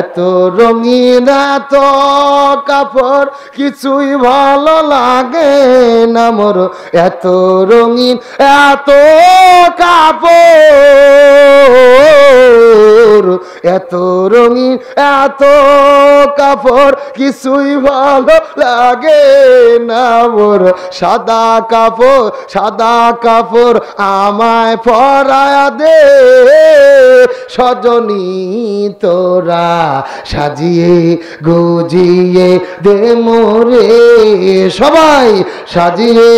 এতো রঙিন এতো কাপড় কিছুই ভালো লাগে না মোর, এতো রঙিন এতো কাপড়, এতো রঙিন এতো কাপড় কিছুই ভালো লাগে না মোর। সাদা কাপড় আমায় পরায়া দে সজনী তোরা, সাজিয়ে গুজিয়ে দে মোরে সবাই, সাজিয়ে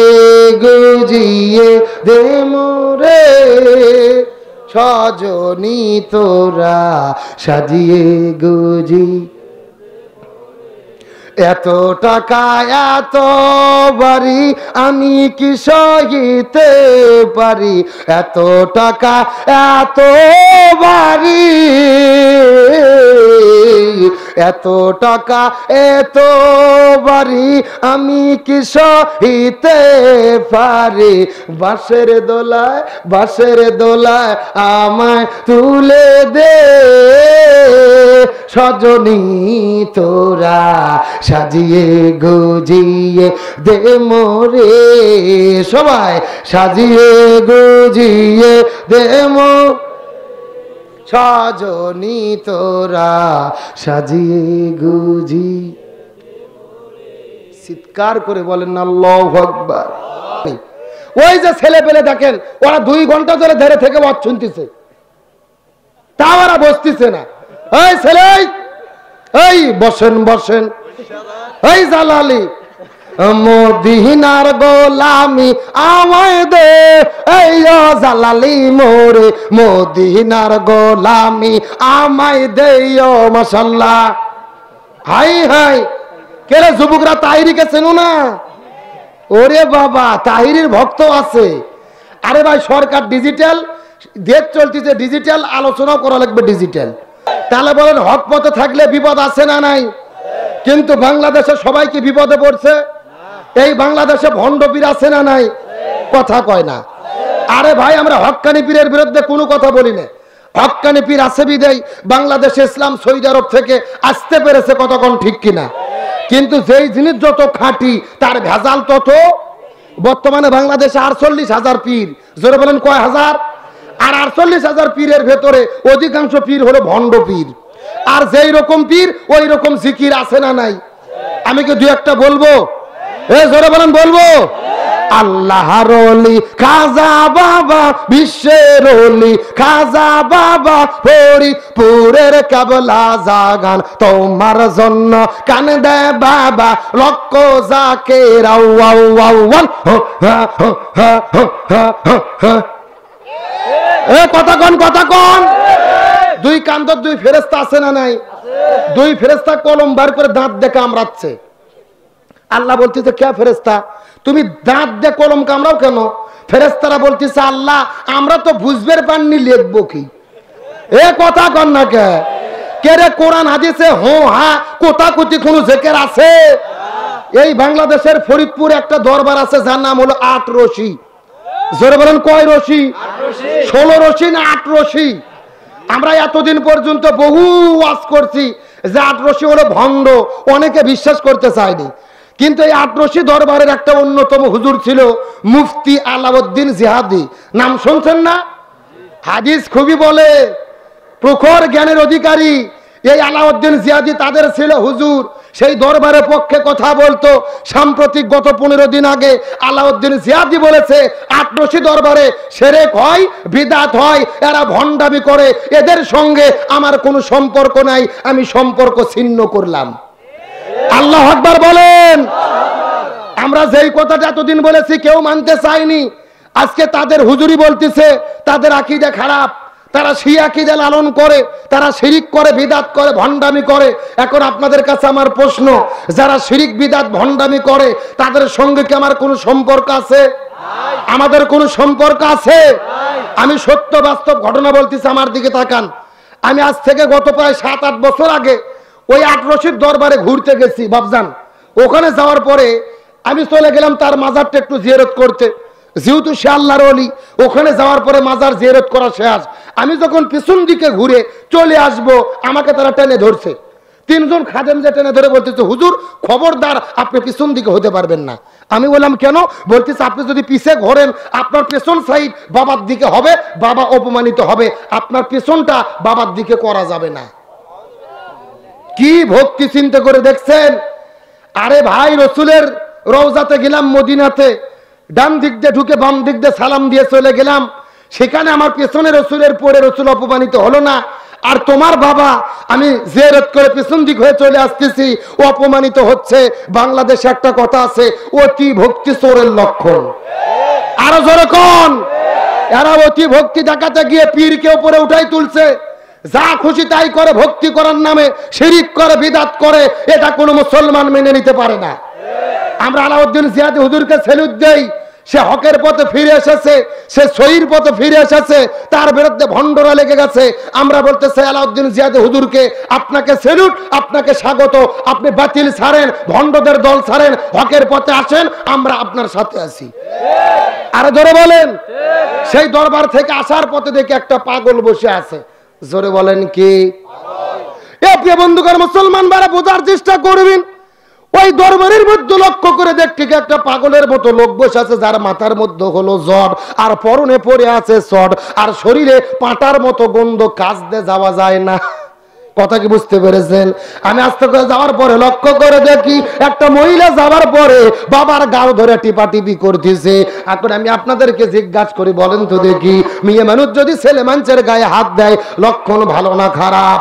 গুজিয়ে দে মোরে সজনী তোরা, সাজিয়ে গুজি। এত টাকা এত বাড়ি আমি কি সহিতে পারি, এত টাকা এত বাড়ি, এত টাকা এত বাড়ি আমি কি সহিতে পারি। বাঁশের দোলায় আমায় তুলে দে সজনী তোরা, সাজিয়ে গুজিয়ে দে মোরে সবাই, সাজিয়ে গুজিয়ে দে মো সজনী তোরা, সাজিয়ে গুজি। চিৎকার করে বলেন না আল্লাহু আকবার। ওই যে ছেলে পেলে দেখেন ওরা 2 ঘন্টা ধরে ধরে থেকে ওয়াজ শুনতেছে, তা ওরা বসতেছে না। এই ছেলে এই বসেন বসেন, এই জালালি মদিনার গোলামি আমায় দে, এই জালালি মোরে মদিনার গোলামি আমায় দে। ও মাশাআল্লাহ, হাই হাই, কেরে যুবকরা তাহিরিকে চেনো না? ওরে বাবা, তাহিরির ভক্ত আছে। আরে ভাই, সরকার ডিজিটাল দেশ চলতেছে, ডিজিটাল আলোচনা করা লাগবে, ডিজিটাল। তাহলে বলেন হক পথে থাকলে বিপদ আছে না নাই? কিন্তু বাংলাদেশে সবাই কি বিপদে পড়ছে? এই বাংলাদেশে ভণ্ডপীর আছে না নাই? কথা কয় না। আরে ভাই, আমরা হক্কানি পীরের বিরুদ্ধে কোনো কথা বলি না। হক্কানি পীর আছে বিদায় বাংলাদেশে ইসলাম সৌদি আরব থেকে আসতে পেরেছে, কতক্ষণ ঠিক কিনা। কিন্তু যেই জিনিস যত খাঁটি তার ভেজাল তত। বর্তমানে বাংলাদেশে 48,000 পীর, জোরে বলেন কয় হাজার? আর 48,000 পীরের ভেতরে অধিকাংশ পীর হলো ভণ্ড পীর। আর যেই রকম পীর ওই রকম জিকির আছে না নাই? আমি কি দুই একটা বলবো? এ জোরে বলেন, বলবো। আল্লাহর ওলি খাজা বাবা, বিশ্বের ওলি খাজা বাবা, ফরিদপুরের কাবলা জাগান তোমার জন্য কান দে বাবা, লক্ষ জাকের আও আও আও হো হো হো হো হো। এ কথা কোন, কথা কোন? দুই কান্তর দুই ফেরেশতা আছে না নাই? দুই ফেরেশতা কলম বার করে দাঁত দিয়ে কামড়াচ্ছে। আল্লাহ বলতেছে, কে ফেরেশতা তুমি দাঁত দিয়ে কলম কামড়াও কেন? ফেরেশতারা বলতেছে, আল্লাহ আমরা তো বুঝবের পাননি, লিখবো কি? এ কথা কন না কে? কেরে কোরআন হাদিসে হো হা কোতাকুতি কোনো জিকির আছে? এই বাংলাদেশের ফরিদপুরে একটা দরবার আছে যার নাম হলো 8 রশি। জোরে বলেন কয় রশি? 16 রশি না 8 রশি। আমরা এতদিন পর্যন্ত বহু ওয়াজ করছি যে 8 রশি হলো ভণ্ড, অনেকে বিশ্বাস করতে চায়নি। কিন্তু এই 8 রশি দরবারের একটা অন্যতম হুজুর ছিল মুফতি আলাউদ্দিন জিহাদি, নাম শুনছেন না? হাদিস খুবই বলে, প্রখর জ্ঞানের অধিকারী এই আলাউদ্দিন জিহাদি তাদের ছিল হুজুর। সেই দরবারের পক্ষে কথা বলতো। সাম্প্রতিক গত 15 দিন আগে আলাউদ্দিন জিয়াদি বলেছে 8 রশি দরবারে শিরক হয়, বিদআত হয়, এরা ভণ্ডামি করে, এদের সঙ্গে আমার কোনো সম্পর্ক নাই, আমি সম্পর্ক ছিন্ন করলাম। আল্লাহু আকবার বলেন। আমরা যেই কথাটা এতদিন বলেছি কেউ মানতে চায়নি, আজকে তাদের হুজুরি বলতেছে তাদের আকীদা খারাপ, তারা শিয়া আকীদা লালন করে, তারা শিরিক করে, বিদআত করে, ভণ্ডামি করে। এখন আপনাদের কাছে আমার প্রশ্ন, যারা শিরিক বিদআত ভণ্ডামি করে তাদের সঙ্গে কি আমার কোনো সম্পর্ক আছে? আমাদের কোনো সম্পর্ক আছে? আমি সত্য বাস্তব ঘটনা বলতেছি, আমার দিকে তাকান। আমি আজ থেকে গত প্রায় 7-8 বছর আগে ওই 8 রশির দরবারে ঘুরতে গেছি বাপজান। ওখানে যাওয়ার পরে আমি চলে গেলাম তার মাজারটা একটু জিয়ারত করতে। যেহেতু সে আল্লাহর ওলি, ওখানে যাওয়ার পরে মাজার জিয়ারত করা শেষ, আমি যখন পিছন দিকে ঘুরে চলে আসবো আমাকে তারা টেনে ধরছে। তিনজন খাদেম যে টেনে ধরে বলতেছে, হুজুর খবরদার আপনি পিছন দিকে হতে পারবেন না। আমি বললাম কেন? বলতেছে আপনি যদি পিছে ঘোরেন আপনার পেছন সাইড বাবার দিকে হবে, বাবা অপমানিত হবে, আপনার পেছনটা বাবার দিকে করা যাবে না। কি ভক্তি চিন্তা করে দেখছেন? আরে ভাই, রসুলের রওজাতে গেলাম মদিনাতে, ডান দিক দিয়ে ঢুকে বাম দিক দিয়ে সালাম দিয়ে চলে গেলাম, সেখানে আমার পেছনে রসুলের পরে রসুল অপমানিত হলো না। আর তোমার বাবা আমি জিয়ারত করে পিছন দিক হয়ে চলে আসতেছি, অপমানিত হচ্ছে। বাংলাদেশে একটা কথা আছে, অতি ভক্তি চোরের লক্ষণ। আরো যেরকম এরা অতি ভক্তি দেখাতে গিয়ে পীরকে উপরে উঠাই তুলছে, যা খুশি তাই করে ভক্তি করার নামে, শিরিক করে, বিদাত করে। এটা কোনো মুসলমান মেনে নিতে পারে না। আমরা আলাউদ্দিন জিয়াদি হুজুরকে স্যালুট দেই, সে হকের পথে ফিরে এসেছে, সে সহির পথে ফিরে এসেছে, তার বিরুদ্ধে ভণ্ডরা লেগে গেছে। আমরা বলতে চাই আলাউদ্দিন জিয়াদি হুজুরকে আপনাকে স্যালুট, আপনাকে স্বাগত, আপনি বাতিল ছাড়েন, ভণ্ডদের দল ছাড়েন, হকের পথে আসেন, আমরা আপনার সাথে আছি। আরে ধরে বলেন। সেই দরবার থেকে আসার পথে দেখে একটা পাগল বসে আছে, জোরে বলেন কি? বন্ধুকার মুসলমান বারা বোঝার চেষ্টা করবেন, ওই দরবারের মধ্যে লক্ষ্য করে দেখতে একটা পাগলের মতো লোক বসে আছে, যার মাথার মধ্যে হলো জট, আর পরনে পরে আছে চট, আর শরীরে পাটার মতো গন্ধ, কাজ দিয়ে যাওয়া যায় না। কথা কি বুঝতে পেরেছেন? আমি আস্তে করে যাওয়ার পরে লক্ষ্য করে দেখি একটা মহিলা যাওয়ার পরে বাবার গাল ধরে টিপাটিপি করতেছে। এখন আমি আপনাদেরকে জিজ্ঞাসা করি, বলেন তো দেখি, মেয়ে মানুষ যদি ছেলে মানুষের গায়ে হাত দেয় লক্ষণ ভালো না খারাপ?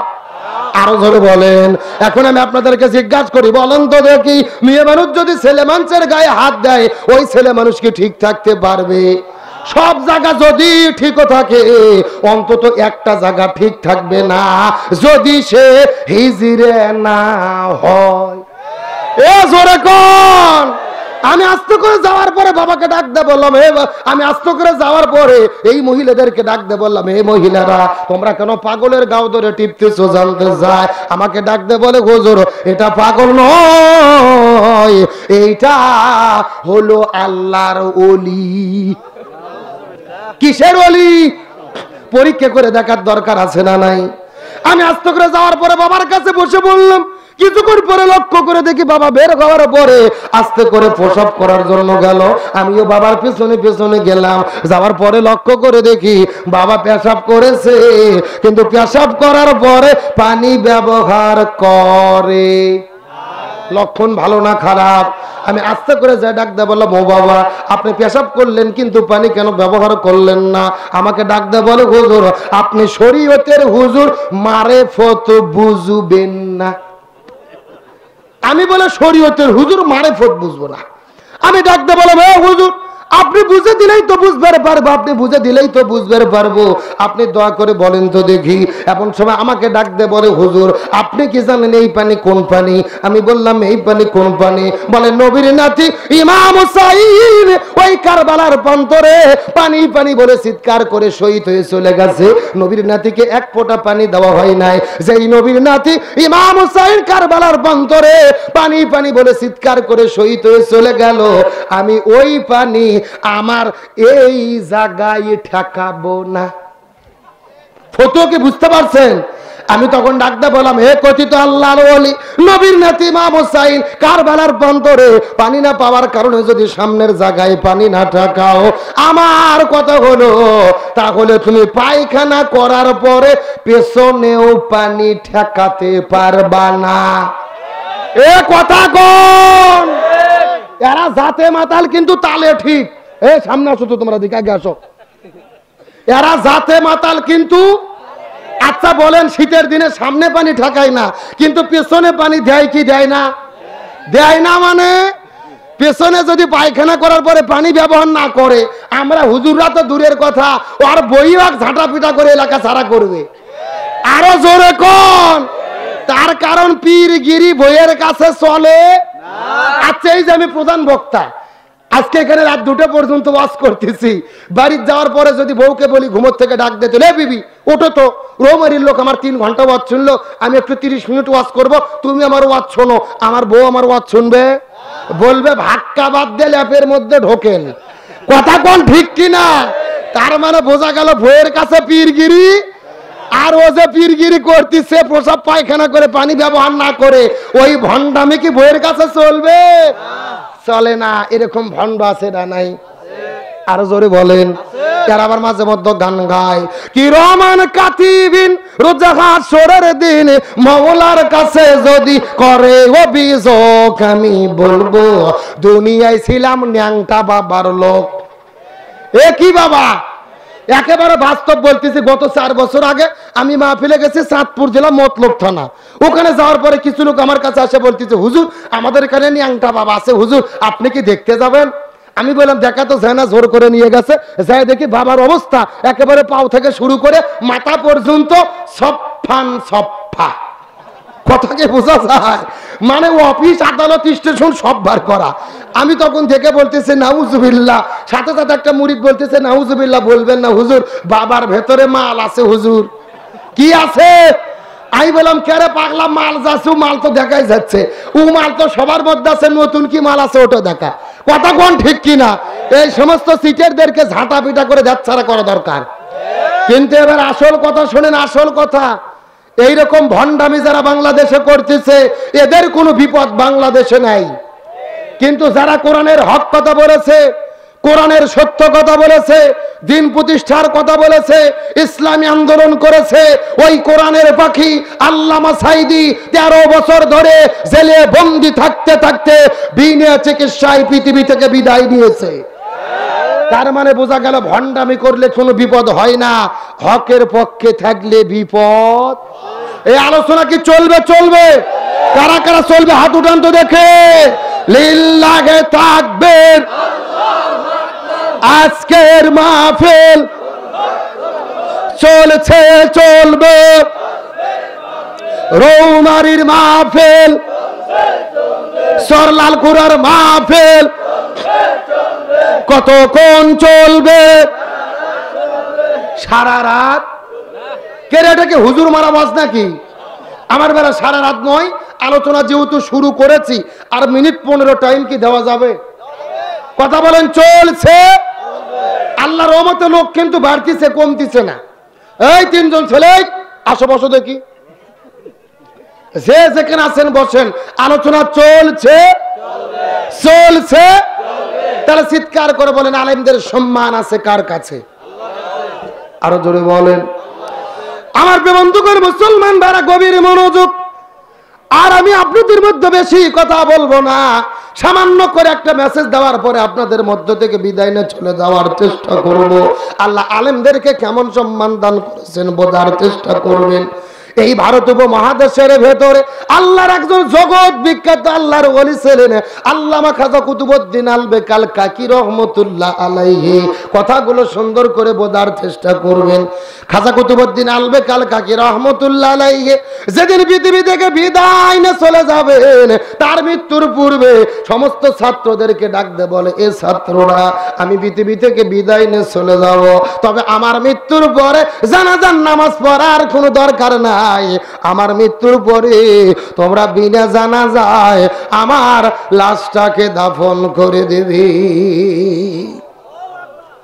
আরো ধরে বলেন। এখন আমি আপনাদেরকে জিজ্ঞাসা করি, বলেন তো দেখি, মেয়ে মানুষ যদি ছেলে মানুষের গায়ে হাত দেয় ওই ছেলে মানুষ কি ঠিক থাকতে পারবে? সব জায়গা যদি ঠিক থাকে অন্তত একটা জায়গা ঠিক থাকবে না, যদি সে হিজিরে না হয়। এ জোরে কোন? আমি আস্তে করে যাওয়ার পরে বাবাকে ডাক দিয়ে বললাম, আমি আস্তে করে যাওয়ার পরে এই মহিলাদেরকে ডাক দিয়ে বললাম, এই মহিলারা তোমরা কেন পাগলের গাও ধরে টিপতেছো? জানতে যায় আমাকে ডাক দিয়ে বলে, হুজুর এটা পাগল নয়, এইটা হলো আল্লাহর ওলি। কিসের ওলি? পরীক্ষা করে দেখার দরকার আছে না নাই? আমি আস্তে করে যাওয়ার পরে বাবার কাছে বসে বললাম, কিছুক্ষণ পরে লক্ষ্য করে দেখি বাবা বের হওয়ার পরে আস্তে করে প্রসাব করার জন্য গেল, আমিও বাবার পিছনে পিছনে গেলাম। যাওয়ার পরে লক্ষ্য করে দেখি বাবা পেশাব করেছে, কিন্তু পেশাব করার পরে পানি ব্যবহার করে। লক্ষণ ভালো না খারাপ? আমি আস্তে করে যাই ডাক দিয়ে বললাম, ও বাবা আপনি পেশাব করলেন কিন্তু পানি কেন ব্যবহার করলেন না? আমাকে ডাক দিয়ে বলে, হুজুর আপনি শরীয়তের হুজুর, মারেফত বুঝবেন না। আমি বলে শরীয়তের হুজুর, মারেফত বুঝবো না? আমি ডাক দিয়ে বললাম, হে হুজুর আপনি বুঝে দিলেই তো বুঝবার পারবো, আপনি বুঝে দিলেই তো বুঝবার পারবো, আপনি দয়া করে বলেন তো দেখি। এমন সময় আমাকে ডাক দিয়ে বলে, হুজুর আপনি কি জানেন এই পানি কোন পানি? আমি বললাম, এই পানি কোন পানি? বলে, নবীর নাতি ইমাম হুসাইন ওই কারবালার প্রান্তরে পানি পানি বলে চিৎকার করে শহীদ হয়ে চলে গেছে, নবীর নাতিকে এক ফোঁটা পানি দেওয়া হয় নাই। যেই নবীর নাতি ইমাম হুসাইন কারবালার প্রান্তরে পানি পানি বলে চিৎকার করে শহীদ হয়ে চলে গেল, আমি ওই পানি আমার এই জায়গায় ঠেকাবো না। ফতোকে বুঝতে পারছেন? আমি তখন ডাকতে বললাম, হে কথিত আল্লাহর ওলি নবীর নাতি ইমাম হুসাইন কারবালার প্রান্তরে পানি না পাওয়ার কারণে যদি সামনের জায়গায় পানি না ঠাকাও, আমার কথা হলো তাহলে তুমি পায়খানা করার পরে পেছনেও পানি ঠেকাতে পারবা না। এ কথা কোন? এরা জাতে মাতাল কিন্তু তালে ঠিক। এ সামনে আসো তো, তোমরা দিকে আগে আসো। এরা জাতে মাতাল কিন্তু, আচ্ছা বলেন শীতের দিনে সামনে পানি ঠেকায় না কিন্তু পেছনে পানি দেয় কি দেয় না? দেয় না মানে পেছনে যদি পায়খানা করার পরে পানি ব্যবহার না করে, আমরা হুজুররা তো দূরের কথা, আর বইয়াক ঝাঁটা পিটা করে এলাকা ছাড়া করবে। আরো জোরে কোন? তার কারণ পীরগিরি বইয়ের কাছে চলে। আচ্ছা এই যে আমি প্রধান বক্তা, আজকে এখানে রাত 2টা পর্যন্ত ওয়াজ করতেছি, বাড়িতে যাওয়ার পরে যদি বউকে বলি ঘুমোর থেকে ডাক দিতে, লে বিবি ওঠো তো, রোমারির লোক আমার 3 ঘন্টা ওয়াজ শুনলো, আমি একটু 30 মিনিট ওয়াজ করবো, তুমি আমার ওয়াজ শোনো। আমার বউ আমার ওয়াজ শুনবে? বলবে, ভাক্কা বাদ দিয়ে ল্যাপের মধ্যে ঢোকেন। कथा कौन ठीक की ना तार माने बोझा गल भोर कासे पीरगिरी और वो जो पीरगिरी करती से प्रसाद पायखाना करे पानी व्यवहार ना करे वही भंडामी की भोर कासे चलबे चले ना एरकम भंड आछे ना नाई आरो जोरे बोलेन যারা আমার মাঝে মধ্যে গান গায় কি রহমান কাতিবিন রুজাহার সরের দিন মাওলার কাছে যদি করে অভিযোগ আমি বলবো দুনিয়ায় ছিলাম ন্যাংটা বাবার লোক এ কি বাবা একেবারে বাস্তব বলতেছি গত 4 বছর আগে আমি মাহফিলে গেছি চাঁদপুর জেলা মতলব থানা ওখানে যাওয়ার পরে কিছু লোক আমার কাছে আসে বলতেছে হুজুর আমাদের এখানে ন্যাংটা বাবা আছে হুজুর আপনি কি দেখতে যাবেন আমি বললাম দেখা তো জানা জোর করে নিয়ে গেছে যায় দেখি বাবার অবস্থা একেবারে পাও থেকে শুরু করে মাথা পর্যন্ত সফান সফা কথাকে বোঝা যায় মানে অফিস আদালত স্টেশন সব বার করা আমি তখন থেকে বলতেছি নাউজুবিল্লাহ সাথে সাথে একটা মুরিদ বলতেছে নাউজুবিল্লাহ বলবেন না হুজুর বাবার ভেতরে মাল আছে হুজুর কি আছে আমি বললাম কেরে পাগলা মাল যাচ্ছে মাল তো দেখাই যাচ্ছে ও মাল তো সবার মধ্যে আছে নতুন কি মাল আছে ওটা দেখা কথা কোন ঠিক কি না এই সমস্ত সিটারদেরকে ঝাঁটা পিটা করে যাচ্ছারা করা দরকার কিন্তু এবার আসল কথা শুনেন আসল কথা এই রকম ভন্ডামি যারা বাংলাদেশে করতেছে এদের কোনো বিপদ বাংলাদেশে নাই কিন্তু যারা কোরআনের হক কথা বলেছে কোরআনের সত্য কথা বলেছে দিন প্রতিষ্ঠার কথা বলেছে ইসলামী আন্দোলন করেছে ওই কোরআনের পাখি আল্লামা সাঈদী 13 বছর ধরে জেলে বন্দী থাকতে থাকতে বিনা চিকিৎসায় পৃথিবী থেকে বিদায় নিয়েছে তার মানে বোঝা গেল ভন্ডামি করলে কোনো বিপদ হয় না হকের পক্ষে থাকলে বিপদ এই আলোচনা কি চলবে চলবে কারা কারা চলবে হাত উঠান তো দেখে লিল্লাহে তাকবীর আজকের মাহফিল চলছে চলবে রৌমারীর মাহফিল সরলাল কুরার মাহফিল কতক্ষণ চলবে সারা রাত কেন এটাকে হুজুর মারা বাজ নাকি আমার বেলা সারা রাত নয় আলোচনা যেহেতু শুরু করেছি আর মিনিট 15 টাইম কি দেওয়া যাবে কথা বলেন চলছে আল্লাহর রহমতে লোক কিন্তু বাড়তিছে কমতিছে না এই তিনজন ছেলে আশেপাশে দেখি যে যেখানে আছেন বসেন আলোচনা চলছে চলছে তাহলে চিৎকার করে বলেন আলেমদের সম্মান আছে কার কাছে আরো জোরে বলেন আমার বন্ধুগণ মুসলমান ভাইরা গভীর মনোযোগ আর আমি আপনাদের মধ্যে বেশি কথা বলবো না সামান্য করে একটা মেসেজ দেওয়ার পরে আপনাদের মধ্য থেকে বিদায় নিয়ে চলে যাওয়ার চেষ্টা করব আল্লাহ আলেমদেরকে কেমন সম্মান দান করেছেন বোঝার চেষ্টা করবেন এই ভারত উপমহাদেশের ভেতরে আল্লাহর একজন জগৎ বিখ্যাত আল্লাহর ওলি ছিলেন আল্লামা খাজা কুতুবউদ্দিন আলবেক আল কাকি রহমাতুল্লাহ আলাইহি কথাগুলো সুন্দর করে বোঝার চেষ্টা করবেন খাজা কুতুবউদ্দিন আলবেক আল কাকি রহমাতুল্লাহ আলাইহি যেদিন পৃথিবী থেকে বিদায় নিয়ে চলে যাবেন তার মৃত্যুর পূর্বে সমস্ত ছাত্রদেরকে ডাক দিয়ে বলে এ ছাত্ররা আমি পৃথিবী থেকে বিদায় নিয়ে চলে যাব তবে আমার মৃত্যুর পরে জানাজার নামাজ পড়ার কোনো দরকার না আমার মৃত্যুর পরে তোমরা বিনা জানাজায় আমার লাশটাকে দাফন করে দিবি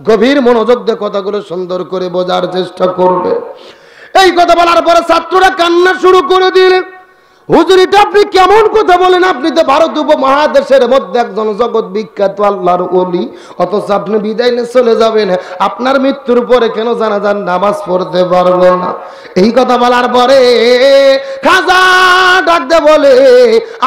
গভীর মনোযোগ দিয়ে কথাগুলো সুন্দর করে বোঝার চেষ্টা করবে এই কথা বলার পরে ছাত্ররা কান্না শুরু করে দিলেন হুজুর এটা আপনি কেমন কথা বলেন আপনি তো ভারত উপমহাদেশের মধ্যে একজন জগৎ বিখ্যাত আল্লাহর ওলি অথচ আপনি বিদায় নিয়ে চলে যাবেন আপনার মৃত্যুর পরে কেন জানাজার নামাজ পড়তে পারবো না এই কথা বলার পরে খাজা ডাকতে বলে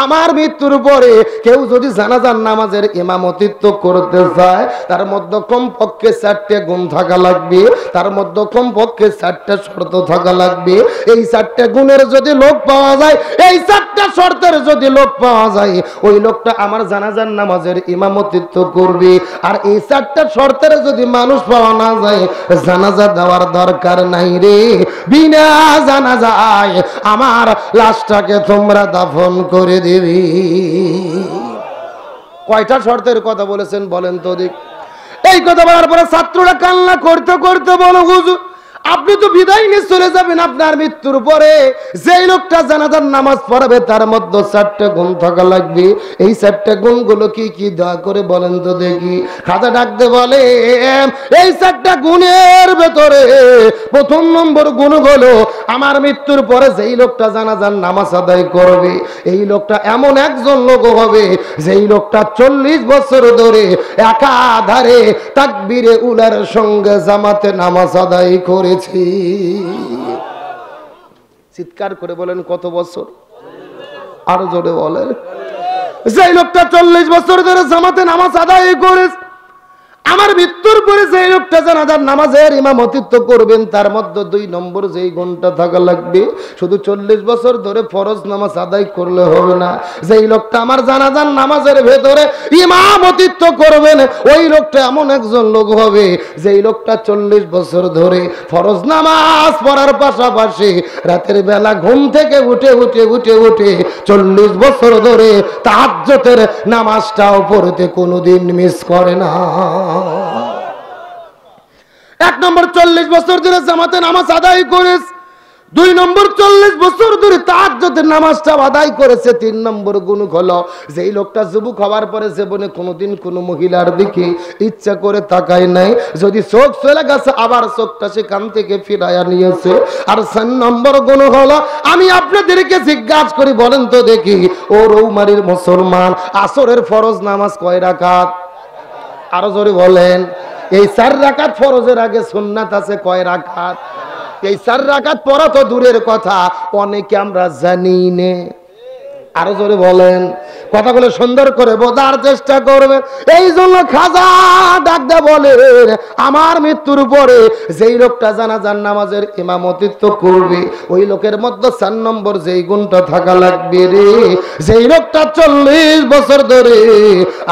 আমার মৃত্যুর পরে কেউ যদি জানাজার নামাজের ইমামতিত্ব করতে চায় তার মধ্যে কমপক্ষে 4টা গুণ থাকা লাগবে তার মধ্যে কমপক্ষে 4টা শর্ত থাকা লাগবে এই 4টা গুণের যদি লোক পাওয়া যায় এই 4টা শর্তের যদি লোক পাওয়া যায় ওই লোকটা আমার জানাজার নামাজের ইমামতিত্ব করবে আর এই 4টা শর্তের যদি মানুষ পাওয়া না যায় জানাজা দেওয়ার দরকার নাই রে বিনা জানাজায় আমার লাশটাকে তোমরা দাফন করে দিবি কয়টা শর্তের কথা বলেছেন বলেন তো দেখ এই কথা বলার পরে ছাত্ররা কান্না করতে করতে বলো হুজুর আপনি তো বিদায় নিয়ে চলে যাবেন আপনার মৃত্যুর পরে। যেই লোকটা জানাজার নামাজ পড়াবে তার মধ্যে চারটি গুণ থাকা লাগবে। এই চারটি গুণগুলো কি কি দয়া করে বলেন তো দেখি। খাজা ডাকতে বলে এই চারটি গুণের ভিতরে প্রথম নম্বর গুণ হলো আমার মৃত্যুর পরে যেই লোকটা জানাজার নামাজ আদায় করবে এই লোকটা এমন একজন লোক হবে যেই লোকটা 40 বছর ধরে একাধারে তাকবীরে উলার সঙ্গে জামাতে নামাজ আদায় করেছি। চিৎকার করে বলেন কত বছর, আরো জোরে বলেন। যে লোকটা 40 বছর ধরে জামাতে নামাজ আদায় করেছে আমার মৃত্যুর পরে যে লোকটা জানাজার নামাজের ইমামতিত্ব করবেন তার মধ্যে 2 নম্বর যেই গুণটা থাকা লাগবে। শুধু 40 বছর ধরে ফরজ নামাজ আদায় করলে হবে না, যেই লোকটা আমার জানাজার নামাজের ভেতরে ইমামতিত্ব করবেন ওই লোকটা এমন একজন লোক হবে যেই লোকটা 40 বছর ধরে ফরজ নামাজ পড়ার পাশাপাশি রাতের বেলা ঘুম থেকে উঠে 40 বছর ধরে তাহাজ্জুদের নামাজটাও পড়তে কোনোদিন মিস করে না। 1 নম্বর 40 বছর ধরে জামাতে নামাজ আদায় করেছে, 2 নম্বর 40 বছর ধরে তাহাজ্জুদের নামাজটা আদায় করেছে, 3 নম্বর গুণ হলো যেই লোকটা যুবক হওয়ার পরে জীবনে কোনোদিন কোনো মহিলার দিকে ইচ্ছা করে তাকায় নাই, যদি চোখ চলে গেছে আবার চোখটা সেখান থেকে ফিরাইয়া নিয়েছে। আর 4 নম্বর গুণ হলো আমি আপনাদেরকে জিজ্ঞাসা করি বলেন তো দেখি ও রৌমারির মুসলমান আসরের ফরজ নামাজ কয় রাকাত, আরো জোরে বলেন। এই 4 রাকাত ফরজের আগে সুন্নাত আছে কয় রাকাত, এই 4 রাকাত পড়া তো দূরের কথা অনেকে আমরা জানি না, আরো জোরে বলেন। কথাগুলো সুন্দর করে বোঝার চেষ্টা করবেন। এই জন্য খাজা ডাকদা বলেন আমার মৃত্যুর পরে যেই লোকটা জানাজার নামাজের ইমামতিত্ব করবে ওই লোকের মধ্যে 4 নম্বর যেই গুণটা থাকা লাগবে রে যেই লোকটা 40 বছর ধরে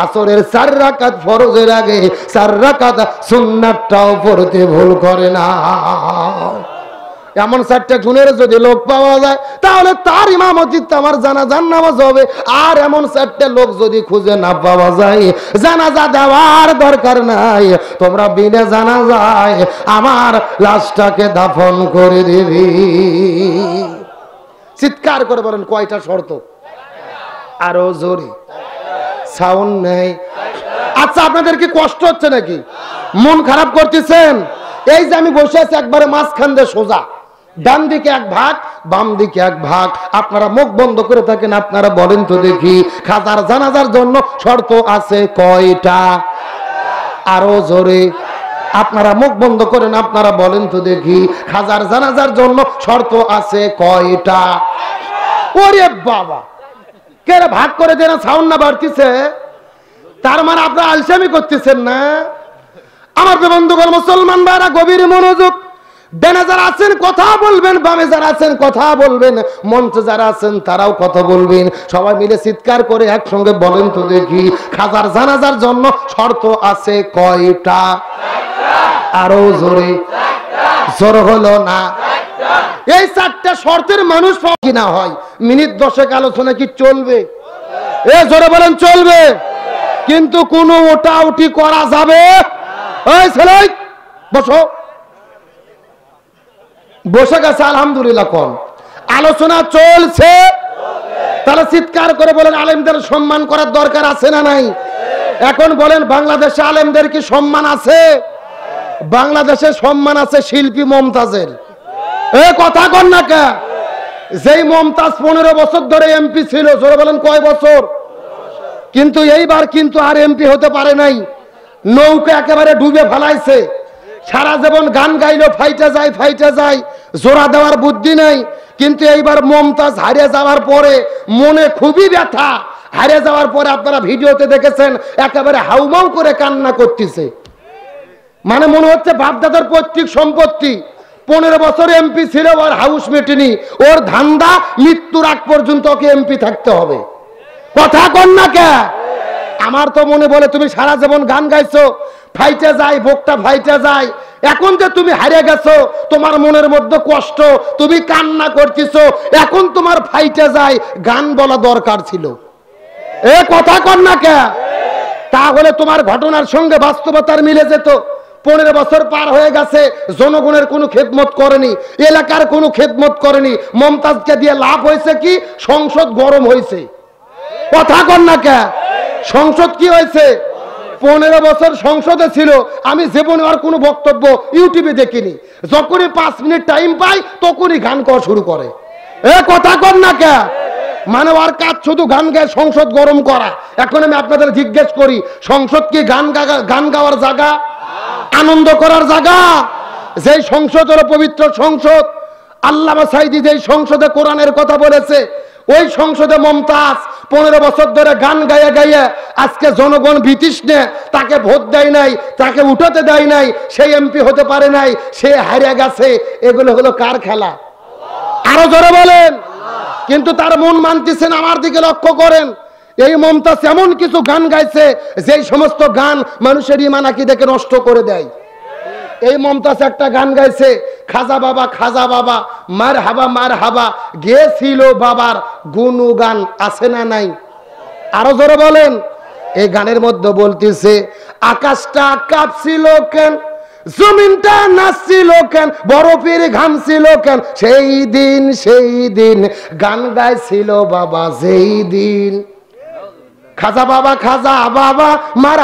আসরের 4 রাকাত ফরজের আগে 4 রাকাত সুন্নাতটাও পড়তে ভুল করে না, এমন 4টা গুণের যদি লোক পাওয়া যায় তাহলে তার ইমামতিতে আমার জানাজার নামাজ হবে। আর এমন 4টা লোক যদি খুঁজে না পাওয়া যায় জানাজা দেওয়ার দরকার নাই, তোমরা বিনা জানাজায় আমার লাশটাকে দাফন করে দিবি। চিৎকার করে বলেন কয়টা শর্ত, আরো জোরে, সাউন্ড নাই। আচ্ছা আপনাদের কি কষ্ট হচ্ছে নাকি, মন খারাপ করতেছেন? এই যে আমি বসে আছি একবারে মাঝখান দিয়ে সোজা, ডান দিকে এক ভাগ বাম দিকে এক ভাগ, আপনারা মুখ বন্ধ করে থাকেন। আপনারা বলেন তো দেখি খাজার জানাজার জন্য শর্ত আছে কয়টা, আরো জোরে। আপনারা মুখ বন্ধ করেন, আপনারা বলেন তো দেখি খাজার জানাজার জন্য শর্ত আছে কয়টা। ওরে বাবা, কে ভাগ করে দেন, সাউন্ড না বাড়তিছে, তার মানে আপনারা আলসামি করতেছেন না। আমার বন্ধুগণ মুসলমান ভাইরা গভীর মনোযোগ, ডানে যারা আছেন কথা বলবেন, বামে যারা আছেন কথা বলবেন, মঞ্চে যারা আছেন তারাও কথা বলবেন, সবাই মিলে চিৎকার করে একসঙ্গে বলেন তো দেখি খাজার জানাজার জন্য শর্ত আছে কয়টা, আরো জোরে, জোর হলো না। এই 4টা শর্তের মানুষ কিনা হয় মিনিট 10 আলোচনা কি চলবে, এ জোরে বলেন চলবে, কিন্তু কোনো ওটাউটি করা যাবে। বসে গেছে আলহামদুলিল্লাহ, কোন আলোচনা চলছে, তাহলে চিৎকার করে বলেন আলেমদের সম্মান করার দরকার আছে না নাই? এখন বলেন বাংলাদেশে আলেমদের কি সম্মান আছে? বাংলাদেশে সম্মান আছে শিল্পী মমতাজের, এ কথা কন না কে, যেই মমতাজ 15 বছর ধরে এমপি ছিল, জোরে বলেন কয় বছর, কিন্তু এইবার কিন্তু আর এমপি হতে পারে নাই, নৌকা একেবারে ডুবে ফেলাইছে। সারা জীবন গান গাইলো ফাইটা যায়, জোড়া দেওয়ার বুদ্ধি নাই, কিন্তু এইবার মমতাজ হারিয়ে যাওয়ার পরে মনে খুবই ব্যথা, হারিয়ে যাওয়ার পরে আপনারা ভিডিওতে দেখেছেন একেবারে হাউমাউ করে কান্না করতেছে, মানে মনে হচ্ছে বাপদাদার পৈতৃক সম্পত্তি, 15 বছর এমপি ছিল, ওর হাউস মেটেনি, ওর ধান্দা মৃত্যুর আগ পর্যন্ত ওকে এমপি থাকতে হবে। কথা কন না কে, আমার তো মনে বলে তুমি সারা জীবন গান গাইছো, ফাইটে যায়, বুকটা ফাইটে যায়, এখন যে তুমি হারিয়ে গেছো তোমার মনের মধ্যে কষ্ট, তুমি কান্না করতেছো, এখন তোমার ফাইটে যায়, গান বলা দরকার ছিল, এ কথা কর না কে, তাহলে তোমার ঘটনার সঙ্গে বাস্তবতার মিলে যেত। पंद्रह बछर पार हो गए जनगणेर कोनो खेदमत करेनी एलाकार कोनो खेदमत करेनी ममताज के दिए लाभ होइसे कि संसद गरम होइसे कथा कन ना क्या संसद की होइसे 15 বছর সংসদে ছিল আমি জীবনে আর কোনো বক্তব্য ইউটিউবে দেখিনি যখনই 5 মিনিট টাইম পাই তখনই গান গাওয়া শুরু করে এ কথা কর না কে মানে আর কাজ শুধু গান গায় সংসদ গরম করা এখন আমি আপনাদের জিজ্ঞেস করি সংসদ কি গান গাওয়ার জায়গা আনন্দ করার জায়গা যেই সংসদ হলো পবিত্র সংসদ আল্লামা সাইদি যেই সংসদে কোরআনের কথা বলেছে ওই সংসদে মমতাজ 15 বছর ধরে গান গায়া গায়া আজকে জনগণ বিতৃষ্ণে তাকে ভোট দেয় নাই তাকে উঠাতে দেয় নাই সে এমপি হতে পারে নাই সে হারিয়ে গেছে এগুলো হলো কার খেলা আরো জোরে বলেন কিন্তু তার মন মানতেছেন আমার দিকে লক্ষ্য করেন এই মমতাজ এমন কিছু গান গাইছে যেই সমস্ত গান মানুষের ঈমান আকীদাকে নষ্ট করে দেয় এই মমতাজ একটা গান গাইছে খাজা বাবা মার হাবা গেছিল বাবার গুণগান আছে না নাই আরো জোরে বলেন এই গানের মধ্যে বলতিছে আকাশটা কাঁপছিল কেন জমিনটা নাচছিল কেন বরফের ঘামছিল কেন সেই দিন গান গাইছিল বাবা সেই দিন খাজা বাবা মার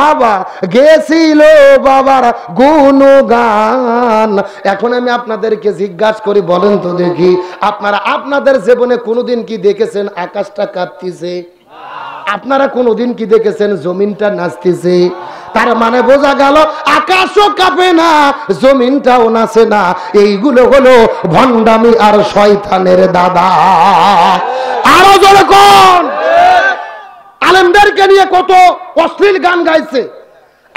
হাবা গেছিল বাবার গুণগান এখন আমি আপনাদেরকে জিজ্ঞাসা করি বলেন তো দেখি আপনারা আপনাদের জীবনে কোনোদিন কি দেখেছেন আকাশটা কাঁপতেছে আপনারা কোনোদিন কি দেখেছেন জমিনটা নাচতেছে তার মানে বোঝা গেল আকাশও কাঁপে না জমিনটাও নাচে না এইগুলো হলো ভন্ডামি আর শয়তানের দাদা আরো জোরে কোন আলেমদেরকে নিয়ে কত অশ্লীল গান গাইছে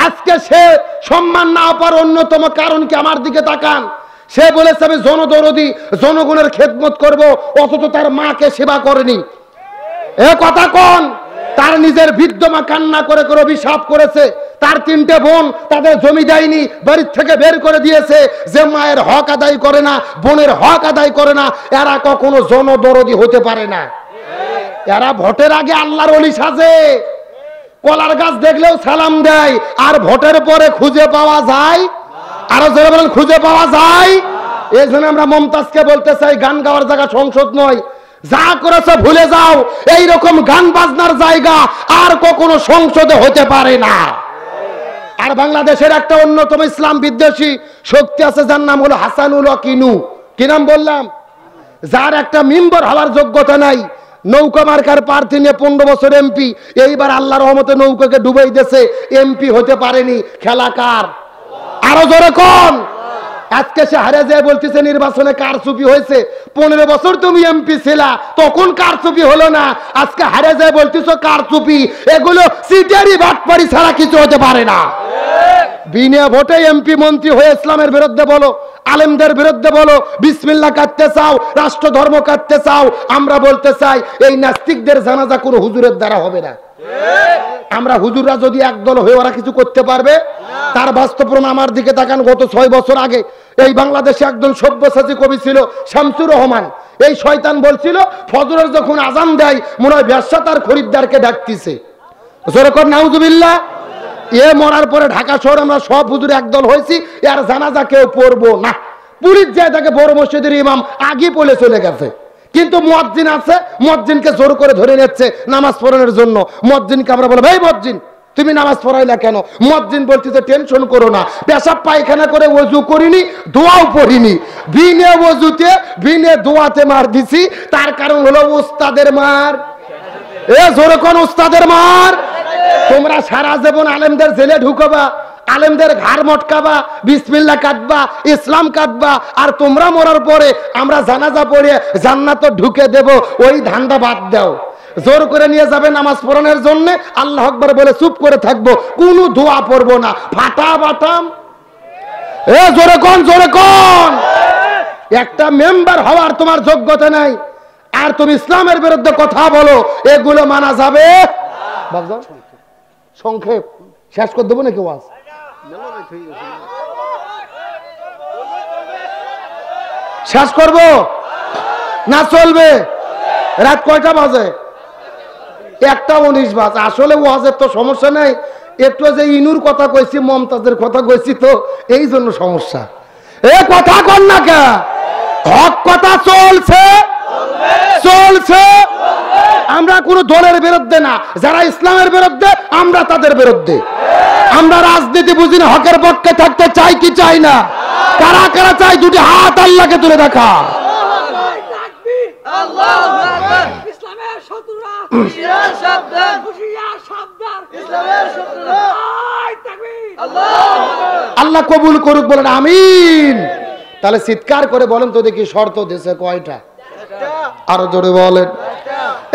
আজকে সে সম্মান না পাওয়ার অন্যতম কারণ কি আমার দিকে তাকান সে বলেছে আমি জনদরদি জনগণের খেদমত করব অথচ তার মাকে সেবা করেনি এ কথা কোন তার নিজের বৃদ্ধ মা কান্না করে করে অভিশাপ করেছে তার তিনটে বোন তাদের জমি দেয়নি বাড়ির থেকে বের করে দিয়েছে যে মায়ের হক আদায় করে না বোনের হক আদায় করে না এরা কখনো জনদরদি হতে পারে না এরা ভোটের আগে আল্লাহর ওলি সাজে কলার গাছ দেখলেও সালাম দেয় আর ভোটের পরে খুঁজে পাওয়া যায় আরো যারা বলেন খুঁজে পাওয়া যায় এই জন্য আমরা মমতাজকে বলতে চাই গান গাওয়ার জায়গা সংসদ নয় যা করেছো ভুলে যাও এই রকম গান বাজনার জায়গা আর কখনো সংসদে হতে পারে না আর বাংলাদেশের একটা অন্যতম ইসলাম বিদ্বেষী শক্তি আছে যার নাম হলো হাসানুল কিনু কি নাম বললাম যার একটা মেম্বার হওয়ার যোগ্যতা নাই নৌকা মার্কার প্রার্থী নিয়ে 15 বছর এমপি এইবার আল্লাহর রহমতে নৌকাকে ডুবাই দিয়েছে এমপি হতে পারেনি খেলাকার আরো জোরে কোন আজকে সে হারে যায় বলতেছে নির্বাচনে কারচুপি হয়েছে 15 বছর তুমি এমপি ছিলা তখন কারচুপি হলো না আজকে হারে যায় বলতেছো কারচুপি এগুলো সিটারি বাটপারি ছাড়া কিছু হতে পারে না বিনা ভোটে এমপি মন্ত্রী হয়ে ইসলামের বিরুদ্ধে বলো আলেমদের বিরুদ্ধে বলো বিসমিল্লাহ কাটতে চাও রাষ্ট্র ধর্ম কাটতে চাও আমরা বলতে চাই এই নাস্তিকদের জানাজা কোনো হুজুরের দ্বারা হবে না আমরা হুজুররা যদি একদল হয়ে ওরা কিছু করতে পারবে তার বাস্তব প্রমাণ আমার দিকে তাকান গত 6 বছর আগে এই বাংলাদেশে একজন সব্যসাচী কবি ছিল শামসুর রহমান এই শয়তান বলছিল ফজরের যখন আজান দেয় মনে হয় ব্যবসা তার খরিদ্দারকে ডাকতেছে যেরকম নাউজুবিল্লাহ এ মরার পরে ঢাকা শহর আমরা সব হুজুর একদল হয়েছি আর জানাজা কেউ পড়বো না পুলিশ যায় তাকে বড় মসজিদের ইমাম আগে বলে চলে গেছে কিন্তু মুয়াজ্জিন আছে মুয়াজ্জিনকে জোর করে ধরে নিচ্ছে নামাজ পড়ানোর জন্য মুয়াজ্জিনকে আমরা বলবো এই মুয়াজ্জিন তুমি নামাজ পড়াইলা কেন মুয়াজ্জিন বলতেছে টেনশন করো না পেশাব পায়খানা করে ওযু করিনি দোয়াও পড়িনি বিনা ওযুতে বিনা দোয়াতে মার দিছি তার কারণ হলো উস্তাদের মার এ জোর কোন উস্তাদের মার তোমরা সারা জীবন আলেমদের জেলে ঢুকবা আলেমদের ঘাড় মটকাবা বিসমিল্লাহ কাটবা ইসলাম কাটবা আর তোমরা মরার পরে আমরা জানাজা পড়ে জান্নাত ঢুকে দেব ওই ধান্দা বাদ দাও জোর করে নিয়ে যাবে নামাজ পড়ানোর জন্য আল্লাহ আকবার বলে চুপ করে থাকবো কোনো দোয়া পড়বো না ফাটা বাটাম এ জোরে কোন একটা মেম্বার হওয়ার তোমার যোগ্যতা নাই আর তুমি ইসলামের বিরুদ্ধে কথা বলো এগুলো মানা যাবে না সংক্ষেপ শেষ করে দেবো নাকি ওয়াজ শেষ করবো না চলবে রাত কয়টা বাজে 1:19 বাজে আসলে ওয়াজের তো সমস্যা নাই एक तो जे इनूर कथा कइছি মমতাজের कथा কইছি तो এইজন্য সমস্যা। এই কথা কোন না কে হক কথা চলছে চলছে আমরা কোন দলের বিরুদ্ধে না, যারা ইসলামের বিরুদ্ধে আমরা তাদের বিরুদ্ধে। আমরা রাজনীতি বুঝিনা, হকের পক্ষে থাকতে চাই কি চাই না? কারা কারা চাই দুটি হাত আল্লাহকে তুলে দেখা। আল্লাহ কবুল করুক, বলেন আমিন। তাহলে চিৎকার করে বলেন তো দেখি শর্ত দিয়েছে কয়টা? আরো জোরে বলেন।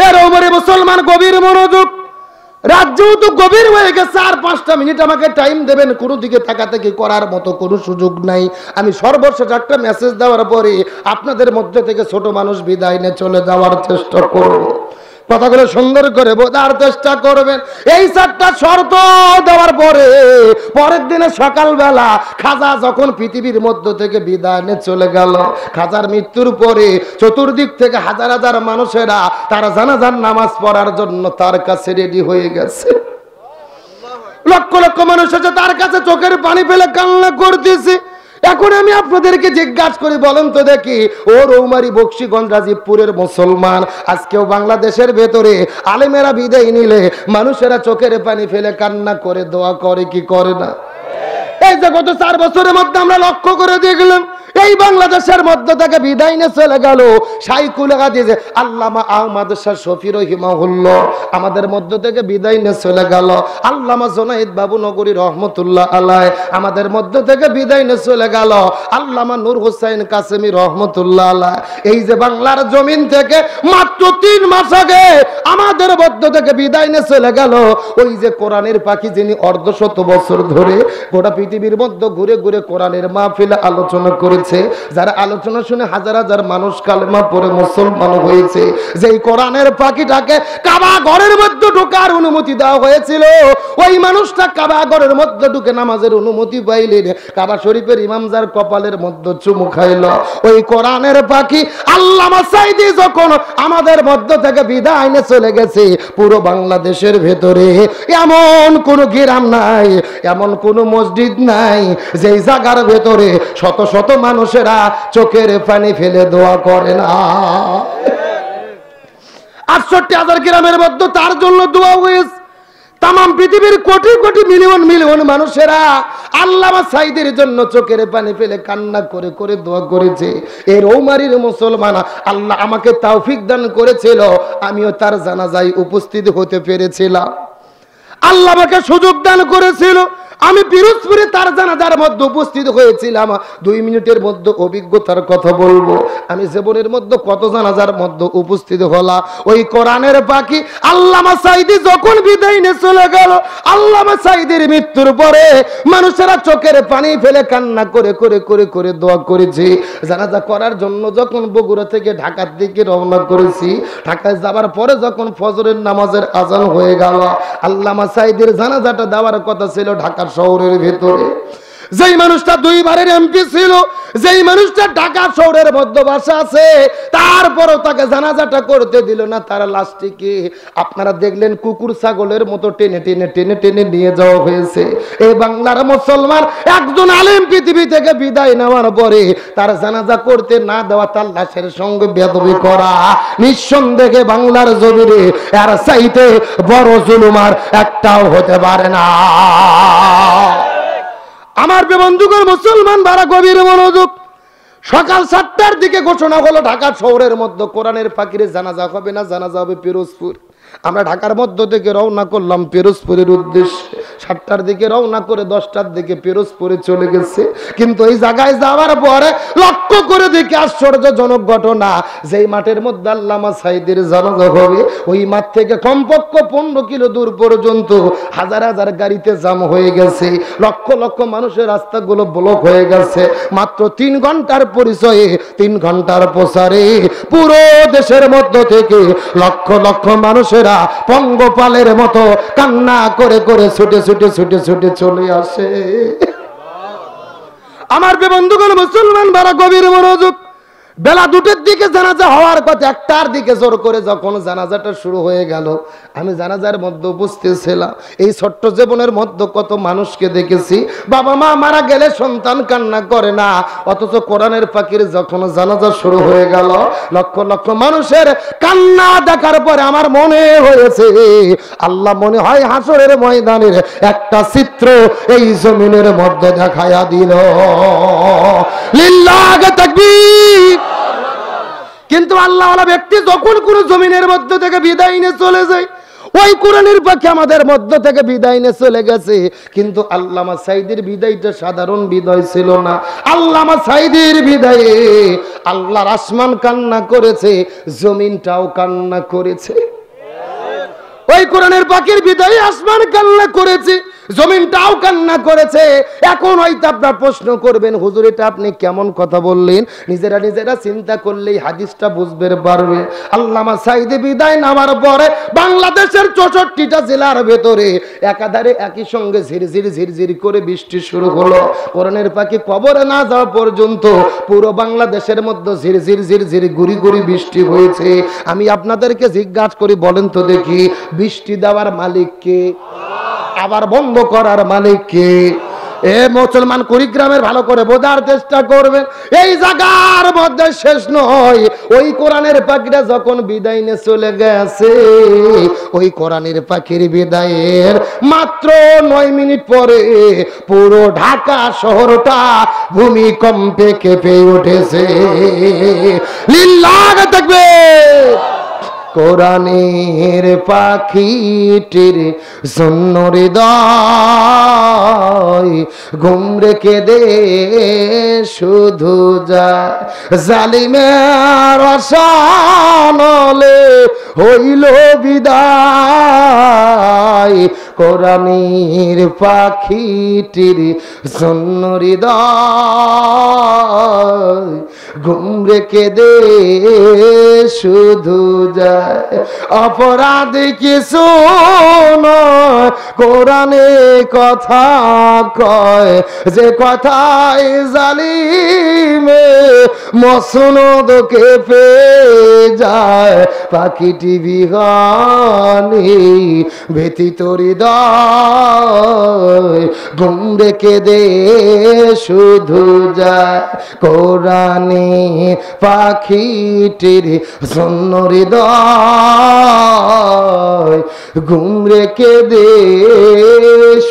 এর উপরে মুসলমান গভীর মনোযোগ, রাজ্যও তো গভীর হয়ে গেছে। আর ৫ মিনিট আমাকে টাইম দেবেন, কোনো দিকে তাকাতাকি করার মতো কোনো সুযোগ নাই। আমি সর্বশেষ একটা মেসেজ দেওয়ার পরে আপনাদের মধ্যে থেকে ছোট মানুষ বিদায় নিয়ে চলে যাওয়ার চেষ্টা করব। কথাগুলো সুন্দর করে বোঝার চেষ্টা করবেন। এই ৪টা শর্ত দেওয়ার পরে পরের দিনে সকালবেলা খাজা যখন পৃথিবীর মধ্য থেকে বিদায় নিয়ে চলে গেল, খাজার মৃত্যুর পরে চতুর্দিক থেকে হাজার হাজার মানুষেরা তারা জানাজার নামাজ পড়ার জন্য তার কাছে রেডি হয়ে গেছে। লক্ষ লক্ষ মানুষ এসে তার কাছে চোখের পানি ফেলে কান্না করতেছে। এখন আমি আপনাদেরকে জিজ্ঞাসা করি, বলেন তো দেখি ও রৌমারী বক্সিগঞ্জ রাজীবপুরের মুসলমান, আজকেও বাংলাদেশের ভেতরে আলেমেরা বিদায় নিলে মানুষেরা চোখের পানি ফেলে কান্না করে দোয়া করে কি করে না? এই যে গত ৪ বছরের মধ্যে আমরা লক্ষ্য করে দেখলাম এই বাংলাদেশের মধ্যে থেকে বিদায় নিয়ে চলে গেল শাইখুল হাদিস আল্লামা আহমদ শাহ শফি রহিমাহুল্লাহ, আমাদের মধ্য থেকে বিদায় নিয়ে চলে গেল আল্লামা জুনায়েদ বাবু নগরী রহমতুল্লাহ আলাইহ, আমাদের মধ্য থেকে বিদায় নিয়ে চলে গেল আল্লামা নূর হোসেন কাসেমি রহমতুল্লাহ আলাইহ। এই যে বাংলার জমিন থেকে মাত্র ৩ মাস আগে আমাদের মধ্য থেকে বিদায় নিয়ে চলে গেল ওই যে কোরআনের পাখি, যিনি অর্ধশত বছর ধরে গোটা পৃথিবীর মধ্যে ঘুরে ঘুরে কোরআনের মাহফিলে আলোচনা করে, যারা আলোচনা শুনে হাজার হাজার মানুষ কালেমা পড়ে মুসলমান হয়েছে, যেই কোরআনের পাখিটাকে কাবা ঘরের মধ্যে ঢোকার অনুমতি দেওয়া হয়েছিল ওই মানুষটা কাবা ঘরের মধ্যে ঢুকে নামাজের অনুমতি পাইলেন, কাবা শরীফের ইমামজার কপালের মধ্যে চুমু খাইল ওই কোরআনের পাখি আল্লামা সাইদি। যখন আমাদের মধ্যে থেকে বিদায় নিয়ে চলে গেছে পুরো বাংলাদেশের ভেতরে এমন কোনো গ্রাম নাই, এমন কোনো মসজিদ নাই যেই জায়গার ভেতরে শত শত মানুষেরা চোখের পানি ফেলে দোয়া করে না। ৬৮,০০০ গ্রামের মধ্যে তার জন্য দোয়া হয়েছে। তামাম পৃথিবীর কোটি কোটি মিলিয়ন মিলিয়ন মানুষেরা আল্লামা সাইদের জন্য চোখের পানি ফেলে কান্না করে করে দোয়া করেছে। এই রৌমারীর মুসলমান আল্লাহ আমাকে তৌফিক দান করেছিল, আমিও তার জানাজায় উপস্থিত হতে পেরেছিলাম। আল্লাহ আমাকে সুযোগ দান করেছিল, আমি পিরোজপুরে তার জানাজার মধ্যে উপস্থিত হয়েছিলাম। 2 মিনিটের মধ্যে অভিজ্ঞতার কথা বলবো। আমি জীবনের মধ্যে কত জানাজার মধ্যে উপস্থিত হলাম। ওই কোরআনের পাখি আল্লামা সাইদি যখন বিদায় নিয়ে চলে গেল, আল্লামা সাইদির মৃত্যুর পরে মানুষেরা চোখের পানি ফেলে কান্না করে করে করে করে দোয়া করেছে। জানাজা করার জন্য যখন বগুড়া থেকে ঢাকার দিকে রওনা করেছি, ঢাকায় যাবার পরে যখন ফজরের নামাজের আজান হয়ে গেল, আল্লামা সাইদির জানাজাটা দেওয়ার কথা ছিল ঢাকার শহরের ভেতরে। যেই মানুষটা 2 বারের এমপি ছিল, যেই মানুষটা ঢাকা শহরের মধ্যবাসা আছে, তারপরও তাকে জানাজাটা করতে দিল না। তার লাশটিকে আপনারা দেখলেন কুকুর ছাগলের মতো টেনে টেনে টেনে টেনে নিয়ে যাওয়া হয়েছে। এই বাংলার মুসলমান একজন আলেম পৃথিবী থেকে বিদায় নেওয়ার পরে তার জানাজা করতে না দেওয়া, তার লাশের সঙ্গে বেদবি করা, নিঃসন্দেহে বাংলার জমিনে এর চাইতে বড় জুলুমার একটাও হতে পারে না। আমার বন্ধুগণ মুসলমান ভাড়া গভীর মনোযোগ। সকাল ৭টার দিকে ঘোষণা হলো ঢাকা শহরের মধ্যে কোরআনের পাখিরে জানাজা হবে না, জানাজা হবে পিরোজপুর। আমরা ঢাকার মধ্য থেকে রওনা করলাম পিরোজপুরের উদ্দেশ্যে। ৭টার দিকে রওনা করে ১০টার দিকে পিরোজপুরে চলে গেছে। কিন্তু এই জায়গায় যাওয়ার পরে লক্ষ্য করে দেখি আশ্চর্যজনক ঘটনা, যেই মাঠের মধ্যে আল্লামা সাইদের জানাজা হবে ওই মাঠ থেকে কমপক্ষে ১৫ কিলো দূর পর্যন্ত হাজার হাজার গাড়িতে জাম হয়ে গেছে। লক্ষ লক্ষ মানুষের রাস্তাগুলো ব্লক হয়ে গেছে। মাত্র 3 ঘন্টার পরিচয়ে, 3 ঘন্টার প্রচারে পুরো দেশের মধ্য থেকে লক্ষ লক্ষ মানুষের পঙ্গপালের মতো কান্না করে করে ছুটে ছুটে ছুটে ছুটে চলে আসে। আমার বন্ধুগণ মুসলমান ভাড়া গভীর মনোযোগ। बेला दुटेर दिके जानाजा हवार कथा एकटार दिके जोर करे जखन जानाजाटा शुरू हये गेल आमी जानाजार मध्य उपस्थित छिलाम। एई छोट्ट जीवनेर मध्य कत मानुषके देखेछि बाबा मा मारा गेले सन्तान कान्ना करे ना, अथच कुरानेर पाकिर जखन जानाजा शुरू हये गेल लक्ष लक्ष मानुषेर कान्ना देखार परे आमार मने हयेছে आल्लाह मने হয় হাসরের ময়দানের একটা চিত্র এই জমিনের মধ্যে দেখায়া দিল। লিল্লাহি তাকবীর। কিন্তু আল্লাহ ওয়ালা ব্যক্তি যখন কোন জমিনের মধ্য থেকে বিদায় নিয়ে চলে যায় ওই কুরআনের পক্ষে আমাদের মধ্য থেকে বিদায় নিয়ে চলে গেছে। কিন্তু আল্লামা সাঈদীর বিদায়টা সাধারণ বিদায় ছিল না। আল্লামা সাঈদীর বিদায়ে আল্লাহর আসমান কান্না করেছে, জমিনটাও কান্না করেছে। ওই কুরআনের পাখির বিদায়ে আসমান কান্না করেছে, জমিনটাও কান্না করেছে। এখন হয়তো আপনারা প্রশ্ন করবেন, হুজুর এটা আপনি কেমন কথা বললেন? নিজেরা নিজেরা চিন্তা করলেই হাদিসটা বুঝবে পারবে। আল্লামা সাঈদী বিদায় নেওয়ার পরে বাংলাদেশের ৬৪টা জেলার ভেতরে একাধারে একই সঙ্গে ঝিরঝির ঝিরঝির করে বৃষ্টি শুরু হলো। কোরআনের পাখি কবরে না যাওয়া পর্যন্ত পুরো বাংলাদেশের মধ্যে ঝিরঝির ঝিরঝির গুড়ি গুড়ি বৃষ্টি হয়েছে। আমি আপনাদেরকে জিজ্ঞাসা করি, বলেন তো দেখি, বৃষ্টি দেওয়ার মালিককে আবার বন্ধ করার মালিককে? এ মুসলমান কুড়িগ্রামের ভালো করে বোঝার চেষ্টা করবেন, এই জায়গার মধ্যে শেষ নয়। ওই কোরআনের পাখিটা যখন বিদায় নিয়ে চলে গেছে ওই কোরআনের পাখির বিদায়ের মাত্র ৯ মিনিট পরে পুরো ঢাকা শহরটা ভূমিকম্পে কেঁপে উঠেছে। লিল্লাহি তাকবীর। কোরআনের পাখিটির শূন্য হৃদয় গুমরে কেঁদে শুধু যায়, জালিমের রসানলে হইল বিদায়। কোরআনের পাখিটির শূন্য হৃদয় গুমরে কেঁদে শুধু যায়, অপরাধ কিছু নয় কোরআনে কথা কয়, যে কথায় জালিমে মসনদ কেঁপে যায়। পাখিটি বিহানি ব্যথিত হৃদয় গুমড়ে কেঁদে শুধু যায়, কোরআনে পাখিটির শূন্য হৃদয় ঘুমরে কেঁদে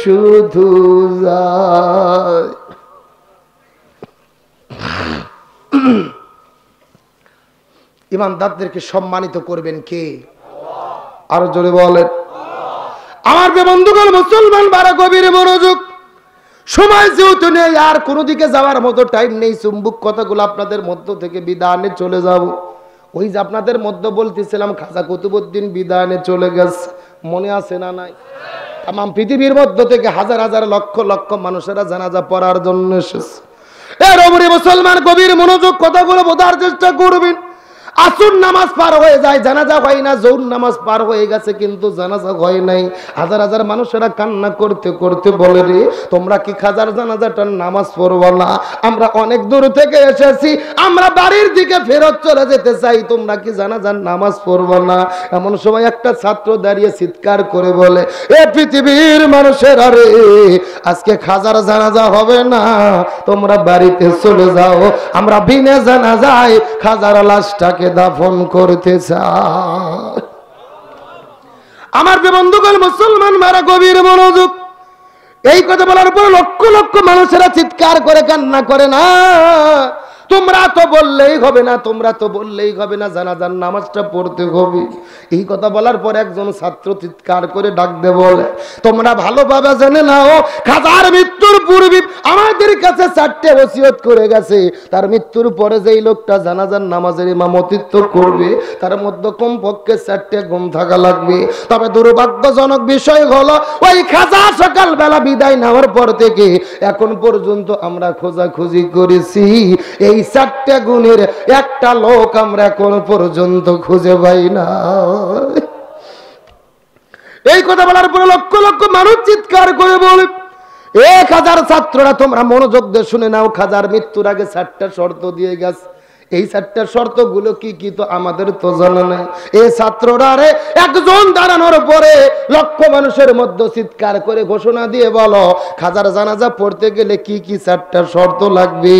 শুধু যায়। ইমানদারদেরকে সম্মানিত করবেন কে? আরো জোরে বলেন। আমার বন্ধুগণ, মুসলমান বারা গভীর মনোযোগ, সময় যেহেতু নেই আর কোনো দিকে যাওয়ার মতো টাইম নেই, চুম্বুক কথাগুলো আপনাদের মধ্য থেকে বিদানে চলে যাব। ওই যে আপনাদের মধ্যে বলতেছিলাম খাজা কুতুবউদ্দিন বিদানে চলে গেছে, মনে আছে না নাই? তাম পৃথিবীর মধ্য থেকে হাজার হাজার লক্ষ লক্ষ মানুষেরা জানাজা পড়ার জন্য এসেছে। এর ওপরে মুসলমান গভীর মনোযোগ কথাগুলো বোঝার চেষ্টা করবেন। আসুন নামাজ পার হয়ে যায়, জানাজা হয় না। জোহর নামাজ পার হয়ে গেছে কিন্তু জানাজা হয় নাই। হাজার হাজার মানুষেরা কান্না করতে করতে বলে, রে তোমরা কি খাজার জানাজাটার নামাজ পড়বো না? আমরা অনেক দূর থেকে এসেছি, আমরা বাড়ির দিকে ফেরত চলে যেতে চাই, তোমরা কি জানাজার নামাজ পড়বো না? এমন সময় একটা ছাত্র দাঁড়িয়ে চিৎকার করে বলে, এ পৃথিবীর মানুষেরা রে, আজকে খাজার জানাজা হবে না, তোমরা বাড়িতে চলে যাও, আমরা বিনা জানাজায় খাজার লাশটাকে দাফন করতে চাই। আমার বন্ধুগণ, মুসলমান মারা গভীর মনোযোগ, এই কথা বলার পর লক্ষ লক্ষ মানুষেরা চিৎকার করে কান্না করে, না তোমরা তো বললেই হবে না, তোমরা তো বললেই হবে না, জানাজার নামাজটা পড়তে হবে। এই কথা বলার পর একজন ছাত্র চিৎকার করে ডাক দে বলে, তোমরা ভালোভাবে জেনে নাও খাজার মৃত্যুর পূর্বে আমাদের কাছে ৪টে ওসিয়ত করে গেছে, তার মৃত্যুর পরে যেই লোকটা জানাজার নামাজের ইমামতিত্ব করবে তার মধ্যে কমপক্ষে ৪টে গুণ থাকা লাগবে। তবে দুর্ভাগ্যজনক বিষয় হলো ওই খাজা সকালবেলা বিদায় নেওয়ার পর থেকে এখন পর্যন্ত আমরা খোঁজাখুঁজি করেছি, এই ৪টে গুণের একটা লোক আমরা কোন পর্যন্ত খুঁজে পাই না। এই কথা বলার পরে লক্ষ লক্ষ মানুষ চিৎকার করে বলে, এ খাজার ছাত্ররা তোমরা মনোযোগ দিয়ে শুনে নাও, খাজার মৃত্যুর আগে ৪টা শর্ত দিয়ে গেছে, এই চারটা শর্তগুলো কি কি তো আমাদের তো জানা নাই। এই ছাত্ররা রে একজন দাঁড়ানোর পরে লক্ষ মানুষের মধ্যে চিৎকার করে ঘোষণা দিয়ে বলো খাজার জানাজা পড়তে গেলে কি কি চারটা শর্ত লাগবে,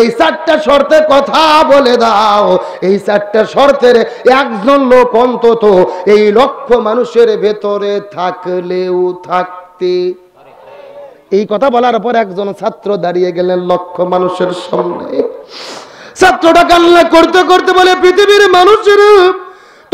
এই চারটা শর্তে কথা বলে দাও। এই চারটা শর্তের একজন লোক অন্তত এই লক্ষ মানুষের ভেতরে থাকলেও থাকতে। এই কথা বলার পর একজন ছাত্র দাঁড়িয়ে গেলেন লক্ষ মানুষের সামনে। ছাত্রটা কান্না করতে করতে বলে, পৃথিবীর মানুষেরা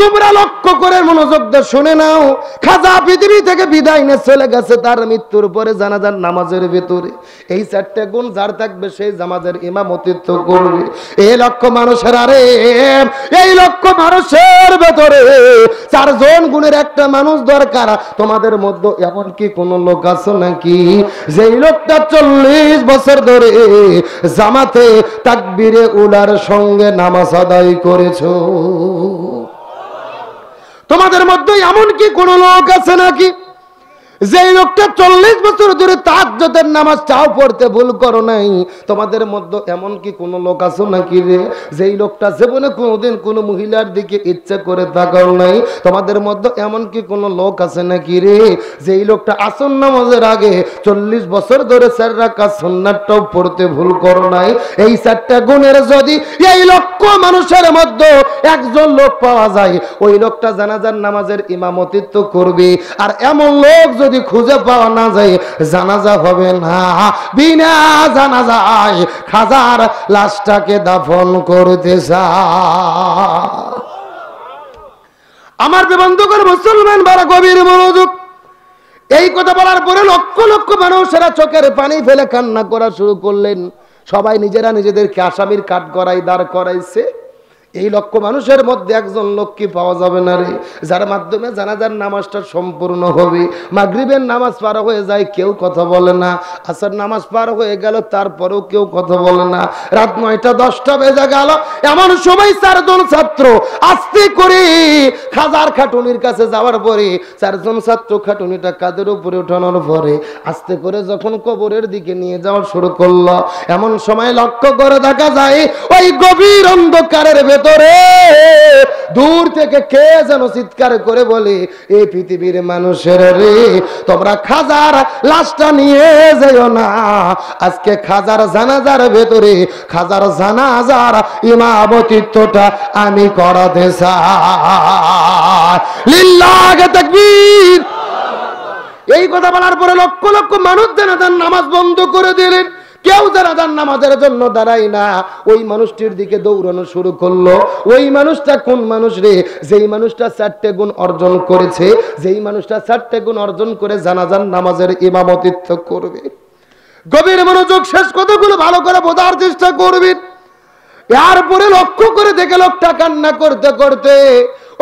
তোমরা লক্ষ্য করে মনোযোগ দিয়ে শুনে নাও, খাজা পৃথিবী থেকে বিদায় নিয়ে চলে গেছে, তার মৃত্যুর পরে জানাজার নামাজের ভিতরে এই চারটে গুণ যার থাকবে সেই জামাজের ইমামতিত্ব করবে। এই লক্ষ্য মানুষের আরে এই লক্ষ্য মানুষের ভেতরে চারজন গুণের একটা মানুষ দরকার। তোমাদের মধ্যে এমন কি কোনো লোক আছে নাকি যেই লোকটা 40 বছর ধরে জামাতে তাকবীরে উলার সঙ্গে নামাজ আদায় করেছো? তোমাদের মধ্যে এমন কি কোন লোক আছে নাকি যে লোকটা 40 বছর ধরে তাহাজ্জুদের নামাজটাও পড়তে ভুল করো নাই? তোমাদের মধ্যে এমন কি কোন লোক আছে নাকি রে যেই লোকটা জীবনে কোনোদিন কোনো মহিলার দিকে ইচ্ছা করে তাকাও নাই? তোমাদের মধ্যে এমন কি কোন লোক আছে নাকি রে যেই লোকটা আসর নামাজের আগে 40 বছর ধরে 4 রাকাত সুন্নাতটাও পড়তে ভুল করো নাই? এই 4টা গুণের যদি এই লক্ষ মানুষের মধ্যে একজন লোক পাওয়া যায়, ওই লোকটা জানাজার নামাজের ইমামতিত্ব করবে। আর এমন লোক যদি খুঁজে পাওয়া না যায়, জানাজা হবে না, বিনা জানাজায় খাজার লাশটাকে দাফন করতে চায়। আমার বন্ধুগণ মুসলমান ভাইরা গভীর মনোযোগ। এই কথা বলার পরে লক্ষ লক্ষ মানুষেরা চোখের পানি ফেলে কান্না করা শুরু করলেন। সবাই নিজেরা নিজেদেরকে আসামির কাঠ গড়াই দাঁড় করাইছে। এই লক্ষ মানুষের মধ্যে একজন লোক কি পাওয়া যাবে না রে যার মাধ্যমে জানাজার নামাজটা সম্পূর্ণ হবে? মাগরিবের নামাজ পার হয়ে যায়, কেউ কথা বলে না। আসর নামাজ পার হয়ে গেল, তারপরেও কেউ কথা বলে না। রাত 9টা 10টা বেজে গেল, এমন সময় 4 জন ছাত্র আস্তে করে খাজার খাটুনির কাছে যাওয়ার পরে 4 জন ছাত্র খাটুনিটা কাদের উপরে ওঠানোর পরে আস্তে করে যখন কবরের দিকে নিয়ে যাওয়া শুরু করলো, এমন সময় লক্ষ্য করে দেখা যায় ওই গভীর অন্ধকারের তোরে দূর থেকে কে যেন চিৎকার করে বলে, এই পৃথিবীর মানুষের রে তোমরা খাজার লাশটা নিয়ে যাও না, আজকে খাজার জানাজার ভেতরে খাজার জানাজার ইমামতিত্বটা আমি করাতে চাই। লিল্লাহি তাকবীর। এই কথা বলার পরে লক্ষ লক্ষ মানুষ জানাজার নামাজ বন্ধ করে দিলেন। কেউ জানাজার নামাজের জন্য দাঁড়ায় না, ওই মানুষটির দিকে দৌড়ানো শুরু করলো। ওই মানুষটা কোন মানুষ রে? যেই মানুষটা 4টে গুণ অর্জন করেছে, যেই মানুষটা 4টে গুণ অর্জন করে জানাজার নামাজের ইমামতিত্ব করবে। গভীর মনোযোগ, শেষ কথাগুলো ভালো করে বোঝার চেষ্টা করবেন। এরপরে লক্ষ্য করে দেখে লোকটা কান্না করতে করতে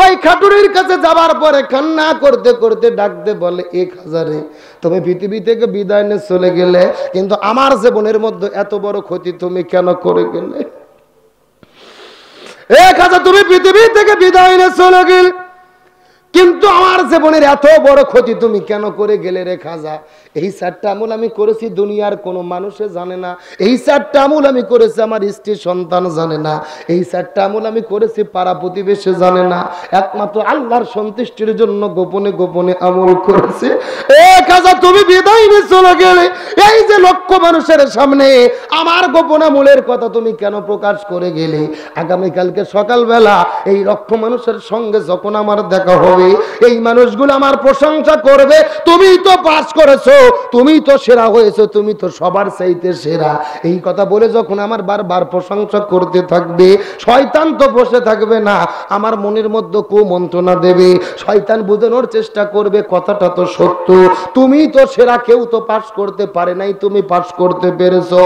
ওই খাটুরির কাছে যাবার পরে কান্না করতে করতে ডাকতে বলে, এক হাজারে তুমি পৃথিবী থেকে বিদায় নিয়ে চলে গেলে, কিন্তু আমার জীবনের মধ্যে এত বড় ক্ষতি তুমি কেন করে গেলে? এক হাজার তুমি পৃথিবী থেকে বিদায় নিয়ে চলে গেলে, কিন্তু আমার জীবনের এত বড় ক্ষতি তুমি কেন করে গেলে রে খাজা? এই 4টা আমল আমি করেছি, দুনিয়ার কোনো মানুষে জানে না। এই 4টা আমল আমি করেছি, আমার স্ত্রী সন্তান জানে না। এই 4টা আমল আমি করেছি, পাড়া প্রতিবেশে জানে না। একমাত্র আল্লাহর সন্তুষ্টির জন্য গোপনে গোপনে আমল করেছে। এ খাজা তুমি বিদায় নিয়ে চলে গেলে, এই যে লক্ষ মানুষের সামনে আমার গোপন আমলের কথা তুমি কেন প্রকাশ করে গেলে? আগামীকালকে সকালবেলা এই লক্ষ মানুষের সঙ্গে যখন আমার দেখা হবে, এই মানুষগুলো আমার প্রশংসা করবে, তুমি তো পাস করেছো, তুমি তো সেরা হয়েছো, তুমি তো সবার চাইতে সেরা। এই কথা বলে যখন আমার বারবার প্রশংসা করতে থাকবে, শয়তান তো বসে থাকবে না, আমার মনের মধ্যে কুমন্ত্রণা দেবে। শয়তান বোঝানোর চেষ্টা করবে কথাটা তো সত্য, তুমি তো সেরা, কেউ তো পাস করতে পারে নাই, তুমি পাস করতে পেরেছো।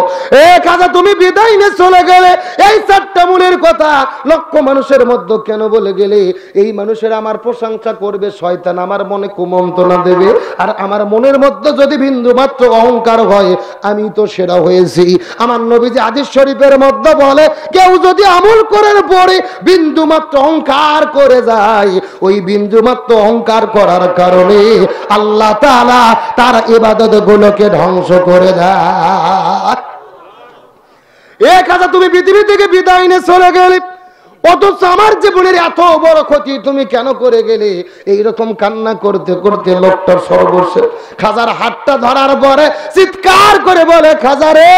এ খাজা তুমি বিদায় নিয়ে চলে গেলে, এই 4টা মূলের কথা লক্ষ মানুষের মধ্যে কেন বলে গেলে? এই মানুষের আমার প্রশংসা করবে, শয়তান আমার মনে কুমন্ত্রণা দেবে। আর আমার মনের মধ্যে যদি বিন্দুমাত্র অহংকার হয়, আমি তো সেরা হয়েছি। আমার নবীজি হাদিস শরীফের মধ্যে বলে, কেউ যদি আমল করার পরে বিন্দুমাত্র অহংকার করে যায়, ওই বিন্দুমাত্র অহংকার করার কারণে আল্লাহ তাআলা তার ইবাদতগুলোকে ধ্বংস করে দেয়। एक हजार तुम्हें पृथ्वी থেকে বিদায় নিয়ে চলে গেলে অথচ আমার জীবনের এত বড় ক্ষতি তুমি কেন করে গেলে? এইরকম কান্না করতে করতে লোকটার সর্বস্ব খাজার হাতটা ধরার পরে চিৎকার করে বলে, খাজারে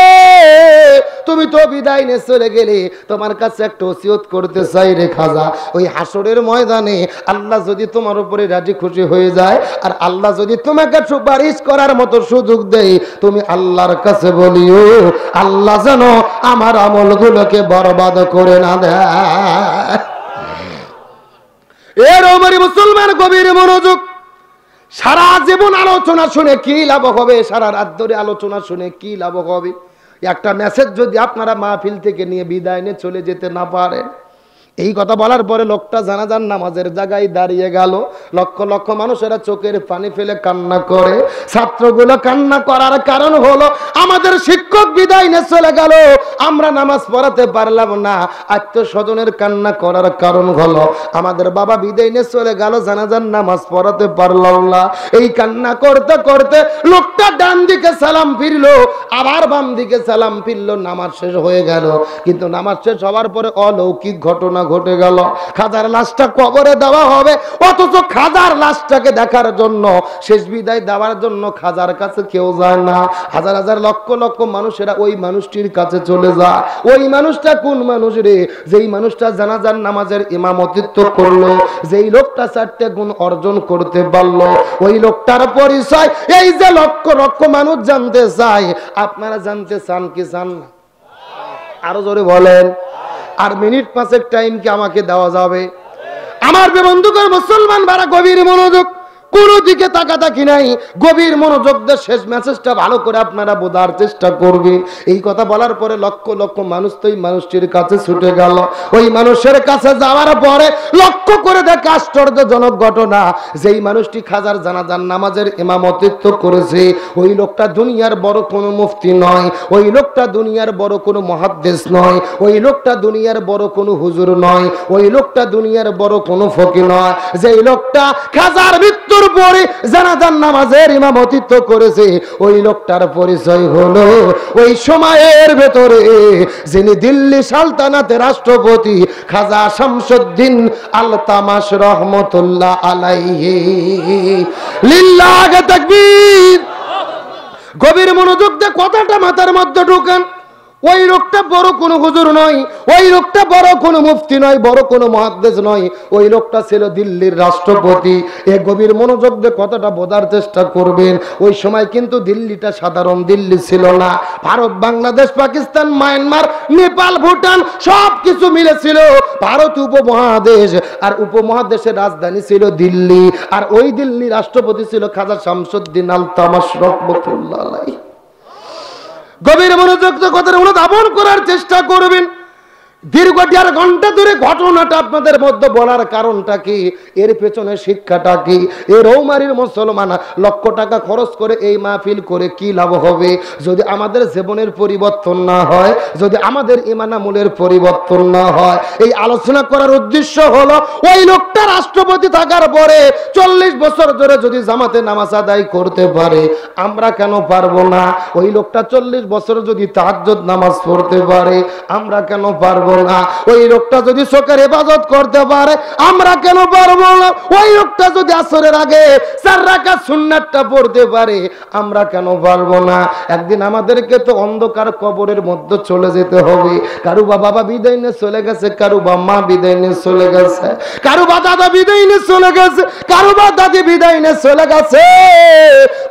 তুমি তো বিদায় নিয়ে চলে গেলে, তোমার কাছে একটা ওসিয়ত করতে চাই রে খাজা। ওই হাসরের ময়দানে আল্লাহ যদি তোমার উপরে রাজি খুশি হয়ে যায় আর আল্লাহ যদি তোমাকে সুপারিশ করার মতো সুযোগ দেয়, তুমি আল্লাহর কাছে বলিও আল্লাহ যেন আমার আমলগুলোকে বরবাদ করে না দেয়। এর ওমরি মুসলমান কবির মনোযোগ, সারা জীবন আলোচনা শুনে কি লাভ হবে? সারা রাত ধরে আলোচনা শুনে কি লাভ হবে? একটা মেসেজ যদি আপনারা মাহফিল থেকে নিয়ে বিদায় নিয়ে চলে যেতে না পারেন। এই কথা বলার পরে লোকটা জানাজার নামাজের জায়গায় দাঁড়িয়ে গেল। লক্ষ লক্ষ মানুষেরা চোখের পানি ফেলে কান্না করে। ছাত্রগুলো কান্না করার কারণ হলো আমাদের শিক্ষক বিদায় নিয়ে চলে গেল, আমরা নামাজ পড়াতে পারলাম না। আত্মীয়স্বজনের কান্না করার কারণ হলো আমাদের বাবা বিদায় নিয়ে চলে গেল, জানাজার নামাজ পড়াতে পারলাম না। এই কান্না করতে করতে লোকটা ডান দিকে সালাম ফিরলো, আবার বাম দিকে সালাম ফিরলো, নামাজ শেষ হয়ে গেল। কিন্তু নামাজ শেষ হওয়ার পরে অলৌকিক ঘটনা ঘটে গেল। খাজার লাশটা কবরে দেওয়া হবে, অথচ খাজার লাশটাকে দেখার জন্য, শেষ বিদায় দেওয়ার জন্য খাজার কাছে কেউ যায় না। হাজার হাজার লক্ষ লক্ষ মানুষেরা ওই মানুষটির কাছে চলে যায়। ওই মানুষটা কোন মানুষ রে? যেই মানুষটা জানাজার নামাজের ইমামতিত্ব করলো, যেই লোকটা চারটে গুণ অর্জন করতে পারলো, ওই লোকটার পরিচয় এই যে লক্ষ লক্ষ মানুষ জানতে চায়। আপনারা জানতে চান কি চান না? আরো জোরে বলেন। আর মিনিট পাঁচেক টাইম কি আমাকে দেওয়া যাবে? আমার বন্ধুগণ মুসলমান ভাড়া গভীর মনোযোগ, কোনো দিকে তাকাতাকি নাই, গভীর মনোযোগ দিয়ে শেষ মেসেজটা ভালো করে আপনারা বোঝার চেষ্টা করবেন। এই কথা বলার পরে লক্ষ লক্ষ মানুষ তো এই মানুষটির কাছে ছুটে গেল। ওই মানুষের কাছে যাওয়ার পরে লক্ষ্য করে দেখে আশ্চর্যজনক ঘটনা, যেই মানুষটি খাজার জানাজার নামাজের ইমামতিত্ব করেছে ওই লোকটা দুনিয়ার বড় কোনো মুফতি নয়, ওই লোকটা দুনিয়ার বড় কোনো মুহাদ্দিস নয়, ওই লোকটা দুনিয়ার বড় কোনো হুজুর নয়, ওই লোকটা দুনিয়ার বড় কোনো ফকির নয়। যেই লোকটা খাজার মৃত্যু পরে জানাজার নামাজের ইমামতিত্ব করেছে ওই লোকটার পরিচয় হলো ওই সময়ের ভেতরে যিনি দিল্লি সালতানাতের রাষ্ট্রপতি খাজা শামসুদ্দিন আলতামাশ রহমতুল্লাহ আলাইহি। লিল্লাহি তাকবীর। গভীর মনোযোগ দিয়ে কথাটা মাথার মধ্যে ঢুকান। ওই লোকটা বড় কোনো হুজুর নয়, ওই লোকটা বড় কোনো মুফতি নয়, বড় কোনো মুহাদ্দিস নয়, ওই লোকটা ছিল দিল্লির রাষ্ট্রপতি। এই গভীর মনোযোগ দিয়ে কথাটা বোঝার চেষ্টা করবেন। ওই সময় কিন্তু দিল্লিটা সাধারণ দিল্লি ছিল না। ভারত, বাংলাদেশ, পাকিস্তান, মায়ানমার, নেপাল, ভুটান সব কিছু মিলেছিল ভারত উপমহাদেশ, আর উপমহাদেশের রাজধানী ছিল দিল্লি। আর ওই দিল্লি রাষ্ট্রপতি ছিল খাজা শামসুদ্দিন আলতামাশ রহমতুল্লাহ আলাইহি। গভীর মনোযোগ কথার অনুধাবন করার চেষ্টা করবেন। দীর্ঘ দেড় ঘন্টা ধরে ঘটনাটা আপনাদের মধ্যে বলার কারণটা কি, এর পেছনে শিক্ষাটা কি? এর রৌমারির মুসলমান লক্ষ টাকা খরচ করে এই মাহফিল করে কি লাভ হবে যদি আমাদের জীবনের পরিবর্তন না হয়, যদি আমাদের ইমানামূলের পরিবর্তন না হয়? এই আলোচনা করার উদ্দেশ্য হলো ওই লোকটা রাষ্ট্রপতি থাকার পরে 40 বছর ধরে যদি জামাতে নামাজ আদায় করতে পারে আমরা কেন পারবো না? ওই লোকটা 40 বছর যদি তাহাজ্জুদ নামাজ পড়তে পারে আমরা কেন পারবো? ওই লোকটা যদি শোকের হেফাজত করতে পারে আমরা কেন পারবো না? ওই লোকটা যদি আসরের আগে 4 রাকাত সুন্নাতটা পড়তে পারে আমরা কেন পারবো না? একদিন আমাদেরকে তো অন্ধকার কবরের মধ্যে চলে যেতে হবে। কারু বাবা বিদায় নিয়ে চলে গেছে, কারু বা মা বিদায় নিয়ে চলে গেছে, কারু বা দাদা বিদায় নিয়ে চলে গেছে, কারু বা দাদি বিদায় নিয়ে চলে গেছে।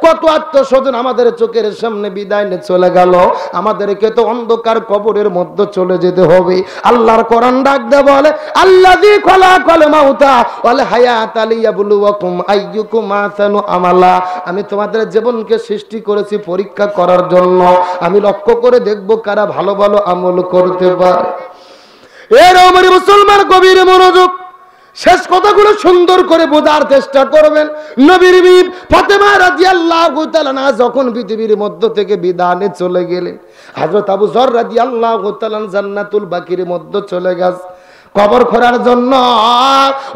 কত আত্মস্বজন আমাদের চোখের সামনে বিদায় নিয়ে চলে গেল। আমাদেরকে তো অন্ধকার কবরের মধ্যে চলে যেতে হবে। আল্লাহর কোরআন ডাক দে বলে, আল্লাযী খলাকাল মাউতা ওয়াল হায়াতা লিয়াবলুয়াকুম আইয়ুকুম আহসানু আমালা। আমি তোমাদের জীবনকে সৃষ্টি করেছি পরীক্ষা করার জন্য, আমি লক্ষ্য করে দেখব কারা ভালো ভালো আমল করতে পারে। এর ওমরি মুসলমান গভীর মনোযোগ, শেষ কথাগুলো সুন্দর করে বোঝার চেষ্টা করবেন। নবীর বিবি ফাতেমা রাদিয়াল্লাহু তাআলা আনহা যখন পৃথিবীর মধ্য থেকে বিদায় নিয়ে চলে গেলেন, হযরত আবু যর রাদিয়াল্লাহু তাআলা জান্নাতুল বাকির মধ্যে চলে গেছে। কবর খোঁড়ার জন্য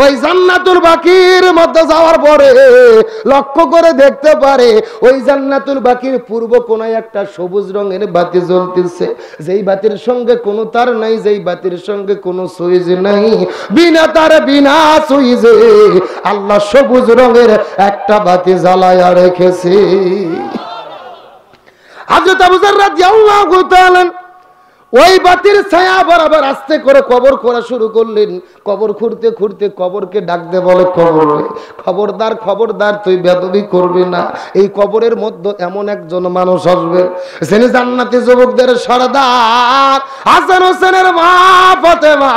ওই জান্নাতুল বাকির মধ্যে যাওয়ার পরে লক্ষ্য করে দেখতে পারে ওই জান্নাতুল বাকির পূর্ব কোণায় একটা সবুজ রঙের বাতি জ্বলতেছে, যেই বাতির সঙ্গে কোনো তার নাই, যেই বাতির সঙ্গে কোনো সুইচ নাই, বিনা তার বিনা সুইচে আল্লাহ সবুজ রঙের একটা বাতি জ্বালায়া রেখেছে। হযরত আবু যার রাদিয়াল্লাহু তাআলা ওই বাতির ছায়া বরাবর আস্তে করে কবর খোঁড়া শুরু করলেন। কবর খুঁড়তে খুঁড়তে কবরকে ডাকতে বলে, কবর খবরদার খবরদার তুই বেদবি করবি না, এই কবরের মধ্যে এমন একজন মানুষ আসবে যিনি জান্নাতি যুবকদের সরদার হাসান হোসেনের মা ফাতেমা,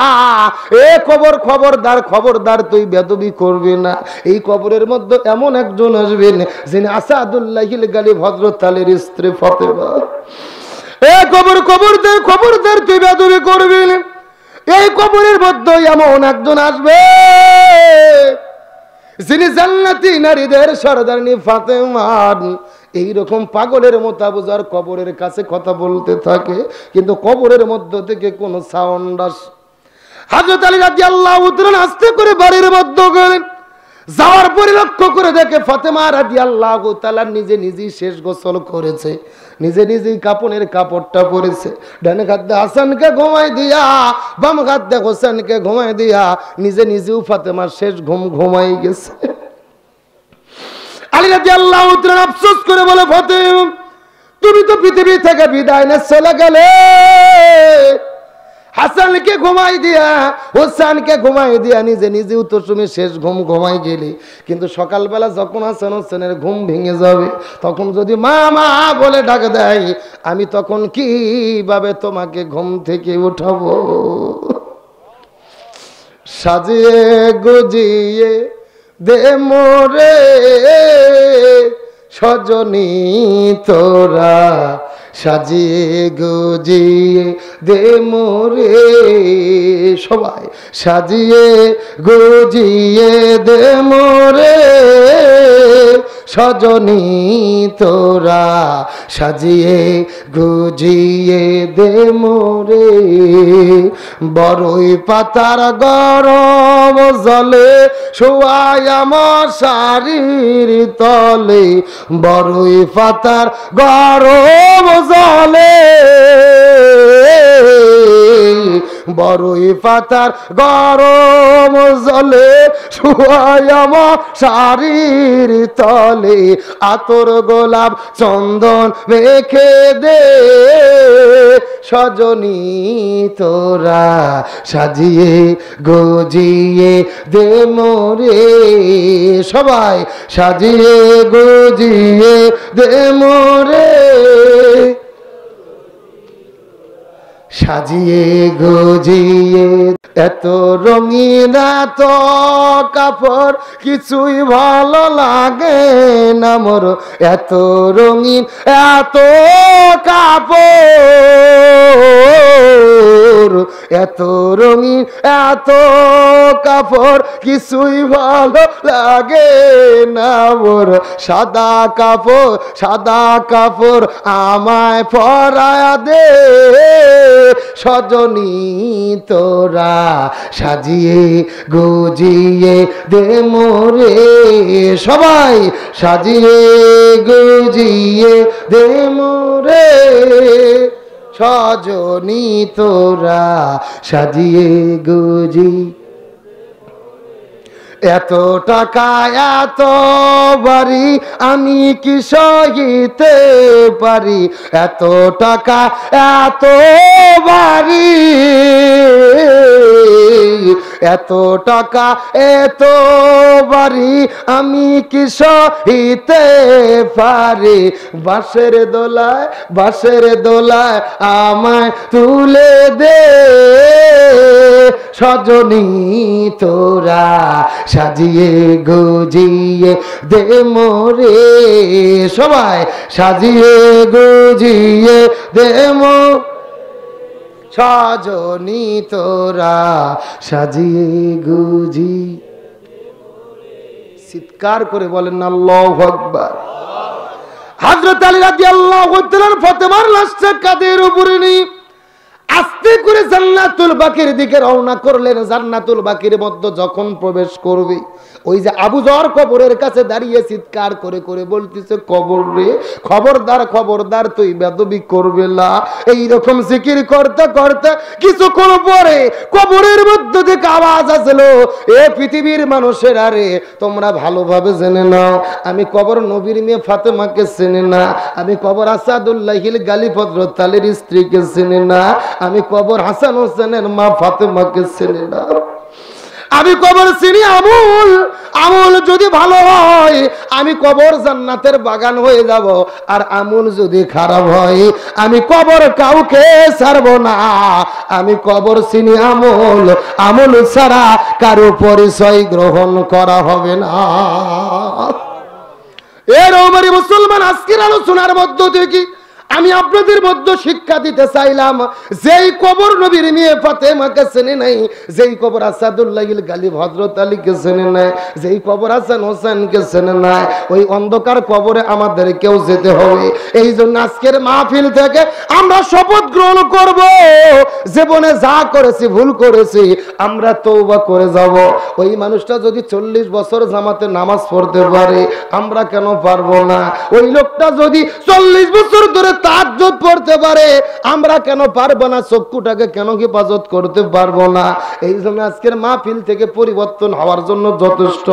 এ কবর খবরদার খবরদার তুই বেদবি করবি না, এই কবরের মধ্যে এমন একজন আসবেন যিনি আসাদুল্লাহিল গালিব হযরত আলীর স্ত্রী ফাতেমা, এ কবর কবরদের খবরদার তুই বেদবি করবি, এই কবরের মধ্যে এমন একজন আসবে যিনি জান্নাতি নারীদের সরদারনি ফাতেমা। এইরকম পাগলের মতো আবু যার কবরের কাছে কথা বলতে থাকে, কিন্তু কবরের মধ্য থেকে কোনো সাউন্ড আসে। হযরত আলী রাদিয়াল্লাহু তাআলা আস্তে করে বাড়ির মধ্যে গেলেন, যাওয়ার পরে লক্ষ্য করে দেখে ফাতেমা রাদিয়াল্লাহু তাআলা নিজে নিজেই শেষ গোসল করেছে, নিজে নিজেই কাপনের কাপড়টা পরেছে, ডানে হাতে হাসানকে ঘুমাই দিয়া বাম হাতে হোসেনকে ঘুমাই দিয়া নিজে নিজেও ফাতেমার শেষ ঘুম ঘুমাই গেছে। আলী রাদিয়াল্লাহু তাআলা আফসোস করে বলে, ফাতেমা তুমি তো পৃথিবী থেকে বিদায় নিয়ে চলে গেলে, হাসানকে ঘুমাই দিয়া হোসেনকে ঘুমাই দিয়া নিজে নিজেও তো তুমি শেষ ঘুম ঘুমাই গেলে, কিন্তু সকালবেলা যখন হাসান হোসেনের ঘুম ভেঙে যাবে তখন যদি মা মা বলে ডাক দেয়, আমি তখন কিভাবে তোমাকে ঘুম থেকে উঠাবো? সাজিয়ে গুজিয়ে দে মোরে সজনী তোরা, সাজিয়ে গুজিয়ে দে মোরে, সবাই সাজিয়ে গুজিয়ে দে মোরে সজনী তোরা, সাজিয়ে গুজিয়ে দে মোরে, বড়ই পাতার গরম জলে শোয়ায়া মশারির তলে, বড়ই পাতার গরম জলে, বড়ই পাতার গরম জলে শুয়ায়া মশারির তলে, আতর গোলাপ চন্দন মেখে দে সজনী তোরা, সাজিয়ে গুজিয়ে দে মোরে, সবাই সাজিয়ে গুজিয়ে দে মোরে, সাজিয়ে গুজিয়ে। এত রঙিন এত কাপড় কিছুই ভালো লাগে না মোর, এত রঙিন এত কাপড়, এত রঙিন এত কাপড় কিছুই ভালো লাগে না মোর, সাদা কাপড় আমায় পরায়া দে সজনী তোরা, সাজিয়ে গুজিয়ে দে মোরে, সবাই সাজিয়ে গুজিয়ে দে মোরে সজনী তোরা, সাজিয়ে গুজি। এত টাকা এত বাড়ি আমি কি সহিতে পারি, এত টাকা এত বাড়ি, এত টাকা এত বাড়ি আমি কি সহিতে পারি, বাঁশের দোলায় আমায় তুলে দে সজনী তোরা, সাজিয়ে গুজিয়ে দে মোরে, সবাই সাজিয়ে গুজিয়ে দে মো সজনী তোরা, সাজিয়ে গুজি। চিৎকার করে বলেন আল্লাহু আকবার। হযরত আলী রাদিয়াল্লাহু তাআলা ফাতেমার লাশটা কাঁধের উপরে নিয়ে আস্তে গাড়িতে করে জান্নাতুল বাকির দিকে রওনা করলেন। জান্নাতুল বাকির মধ্যে যখন প্রবেশ করবে, ওই যে আবু যর কবরের কাছে দাঁড়িয়ে চিৎকার করে করে বলতেছে, কবর রে খবরদার খবরদার, তুই বেদবি করবে না। এই রকম জিকির করতে করতে কিছুক্ষণ পরে কবরের মধ্যে থেকে আওয়াজ আসলো, এ পৃথিবীর মানুষেরা রে, তোমরা ভালোভাবে জেনে নাও, আমি কবর নবীর মেয়ে ফাতেমাকে চেনে না, আমি কবর আসাদুল্লাহিল গালিব হযরত আলীর স্ত্রীকে চেনে না, আমি কবর হাসান হোসেনের মা ফাতেমাকে চেনে না, আমি কবর চিনি আমল, আমল যদি ভালো হয় আমি কবর জান্নাতের বাগান হয়ে যাব, আর আমল যদি খারাপ হয় আমি কবর কাউকে ছাড়ব না। আমি কবর চিনি আমল, আমল ছাড়া কারো পরিচয় গ্রহণ করা হবে না। এর ওমরি মুসলমান, আজকের আলোচনার মধ্য থেকে আমি আপনাদের মধ্যে শিক্ষা দিতে চাইলাম, যেই কবর নবীর মেয়ে ফাতেমাকে চেনে নাই, যেই কবর আসাদুল্লাহিল গালিব হযরত আলীকে চেনে নাই, যেই কবর হাসান হোসেনকে চেনে নাই, ওই অন্ধকার কবরে আমাদেরকেও যেতে হবে। এই জন্য আজকের মাহফিল থেকে আমরা শপথ গ্রহণ করব, জীবনে যা করেছি ভুল করেছি আমরা তওবা করে যাব। ওই মানুষটা যদি ৪০ বছর জামাতে নামাজ পড়তে পারে, আমরা কেন পারবো না? ওই লোকটা যদি ৪০ বছর ধরে তাহাজ্জুদ পড়তে পারে, আমরা কেন পারবো না? চক্ষুটাকে কেন হেফাজত করতে পারবো না? এই জন্য আজকের মাহফিল থেকে পরিবর্তন হওয়ার জন্য যথেষ্ট।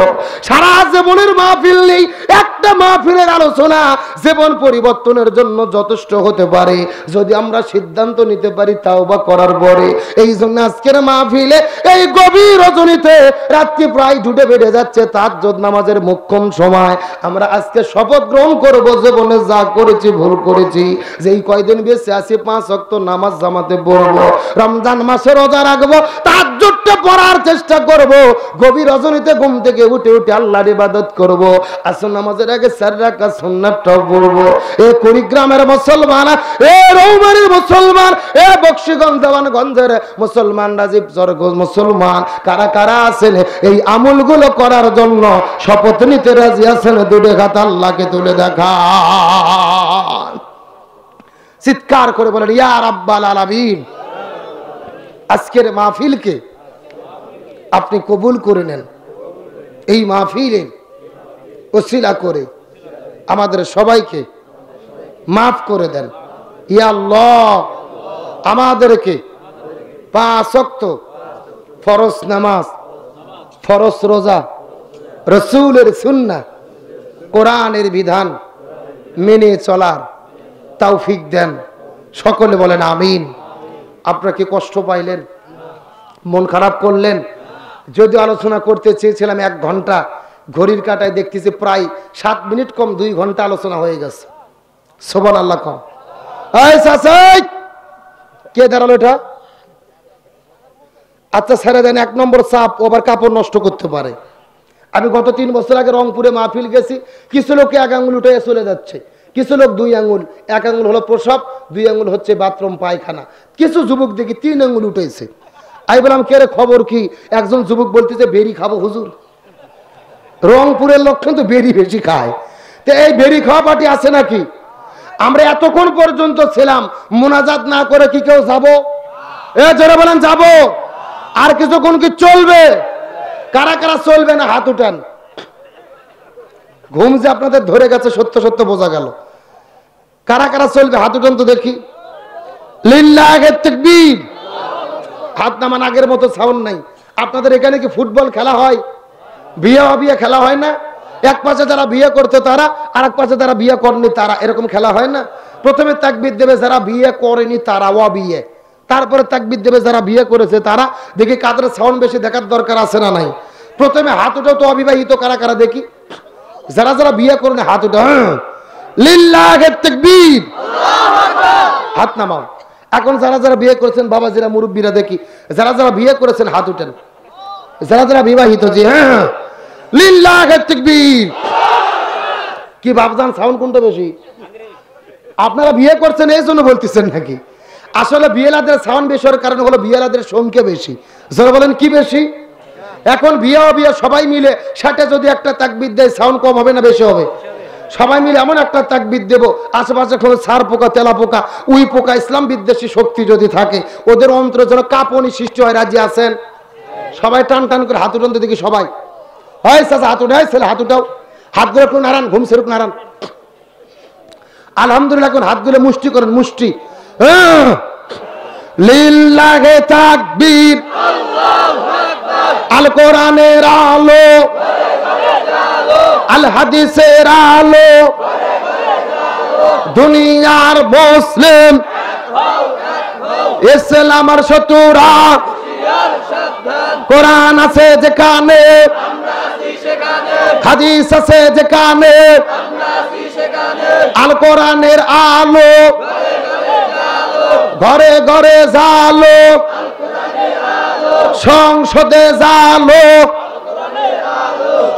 সারা জীবনের মাহফিল নেই, একটা মাহফিলের আলোচনা জীবন পরিবর্তনের জন্য যথেষ্ট হতে পারে, যদি আমরা সিদ্ধান্ত নিতে পারি তাওবা করার পরে। এই জন্য আজকের মাহফিলে এই গভীর রজনীতে রাত্রি প্রায় ঢুটে বেড়ে যাচ্ছে, তাহাজ্জুদ নামাজের মোক্ষম সময়। আমরা আজকে শপথ গ্রহণ করবো, জীবনে যা করেছি ভুল করেছি, যেই কয়দিন বেঁচে আছি ৫ ওয়াক্ত নামাজ জামাতে পড়বো, রমজান মাসে রোজা রাখবো, তাহাজ্জুদটা পড়ার চেষ্টা করবো, গভীর রজনীতে ঘুম থেকে উঠে উঠে আল্লাহর ইবাদত করবো, আসর নামাজের আগে ৪ রাকাত সুন্নাতটাও পড়বো। এ কুড়িগ্রামের মুসলমান, এ রৌমারীর মুসলমান, এ বকশিগঞ্জ দেওয়ানগঞ্জের মুসলমান, রাজীব জরগঞ্জ মুসলমান, কারা কারা আছেন এই আমলগুলো করার জন্য শপথ নিতে রাজি আছেন? দুটো হাত আল্লাহকে তুলে দেখা, চিৎকার করে বলেন ইয়া রাব্বাল আলামিন। আজকের মাহফিলকে আপনি কবুল করে নেন। এই মাহফিলের ওসিলা করে আমাদের সবাইকে মাফ করে দেন। ইয়া আল্লাহ, আমাদেরকে ৫ ওয়াক্ত ফরজ নামাজ, ফরজ রোজা, রাসূলের সুন্নাহ, কোরআনের বিধান মেনে চলার তৌফিক দেন। সকলে বলেন আমিন। আপনারা কি কষ্ট পাইলেন? মন খারাপ করলেন? যদি আলোচনা করতে চেয়েছিলাম ১ ঘন্টা, ঘড়ির কাঁটায় দেখতেছি প্রায় 7 মিনিট কম 2 ঘন্টা আলোচনা হয়ে গেছে। সুবহানাল্লাহ। কম কে দাঁড়ালো এটা? আচ্ছা ছেড়ে দেন। ১ নম্বর চাপ, ওভার কাপড় নষ্ট করতে পারে। আমি গত 3 বছর আগে রংপুরে মাহফিল গেছি, কিছু লোকে 1 আঙুল উঠে চলে যাচ্ছে, কিছু লোক 2 আঙুল, 1 আঙুল হলো প্রসব, 2 আঙুল হচ্ছে বাথরুম পায়খানা, কিছু যুবক দেখি 3 আঙুল উঠেছে। আমি বললাম কে রে, খবর কি? একজন যুবক বলতেছে বেরি খাবো হুজুর। রংপুরের লক্ষণ তো বেরি বেশি খায়, তো এই বেরি খাওয়া পার্টি আছে নাকি? আমরা এতক্ষণ পর্যন্ত ছিলাম মোনাজাত না করে, কি কেউ যাবো? এ যারা বলেন যাবো, আর কিছুক্ষণ কি চলবে? কারা কারা চলবে না হাত উঠান। ঘুম যে আপনাদের ধরে গেছে সত্য সত্য বোঝা গেল। কারা কারা চলবে হাত উঠান তো দেখি। লিল্লাহি তাকবীর। হাত নামান, আগের মতো সাউন্ড নাই। আপনাদের এখানে কি ফুটবল খেলা হয়? বিয়ে অবিয়ে খেলা হয় না? এক পাশে যারা বিয়ে করতো তারা, আর এক পাশে যারা বিয়ে করেনি তারা, এরকম খেলা হয় না? প্রথমে তাকবীর দেবে যারা বিয়ে করেনি তারা, অবিয়ে, তারপরে তাকবীর দেবে যারা বিয়ে করেছে তারা। দেখি কাদের সাউন্ড বেশি, দেখার দরকার আছে না নাই? প্রথমে হাত উঠাও তো অবিবাহিত কারা কারা দেখি, যারা যারা বিয়ে করেন হাত উঠা। লিল্লাহি তাকবীর। আল্লাহু আকবার। হাত নামাও। এখন যারা যারা বিয়ে করেছেন, বাবাজিরা মুরব্বীরা দেখি, যারা যারা বিয়ে করেছেন হাত উঠেন, যারা যারা বিবাহিত। জি হ্যাঁ। লিল্লাহি তাকবীর। কি বাবজান সাউন্ড কোনটা বেশি? আপনারা বিয়ে করছেন এই জন্য বলতেছেন নাকি? আসলে বিয়েলাদের সাউন্ড বেশি হওয়ার কারণ হলো বিয়েলাদের সংখ্যা বেশি। যারা বলেন কি বেশি? এখন বিয়ে সবাই মিলে 60-এ যদি একটা তাকবীর দেয় সাউন্ড কম হবে না বেশি হবে? সবাই মিলে এমন একটা তাকবীর দেব আশেপাশে কোনো সার পোকা তেলা পোকা উই পোকা ইসলাম বিদ্বেষী শক্তি যদি থাকে ওদের অন্তরে যেন কাঁপুনি সৃষ্টি হয়। রাজি আছেন? সবাই টান টান করে হাত উঠান দেখি সবাই। হয় চাচা হাত উঠায়, ছেলে হাত উঠাও, হাত ধরে একটু নাড়ান, ঘুম সেরুক নাড়ান। আলহামদুলিল্লাহ, এখন হাত ধরে মুষ্টি করেন, মুষ্টি। লিল্লাহে তাকবীর, আল্লাহু আকবার। আল কোরআনের আলো, আল হাদিসের আলো, দুনিয়ার মুসলিম ইসলাম আর শত্রুরা কোরআন আছে যেখানে, হাদিস আছে যেখানে, আল কোরআনের আলো ঘরে ঘরে জালো, সংসদে জালো,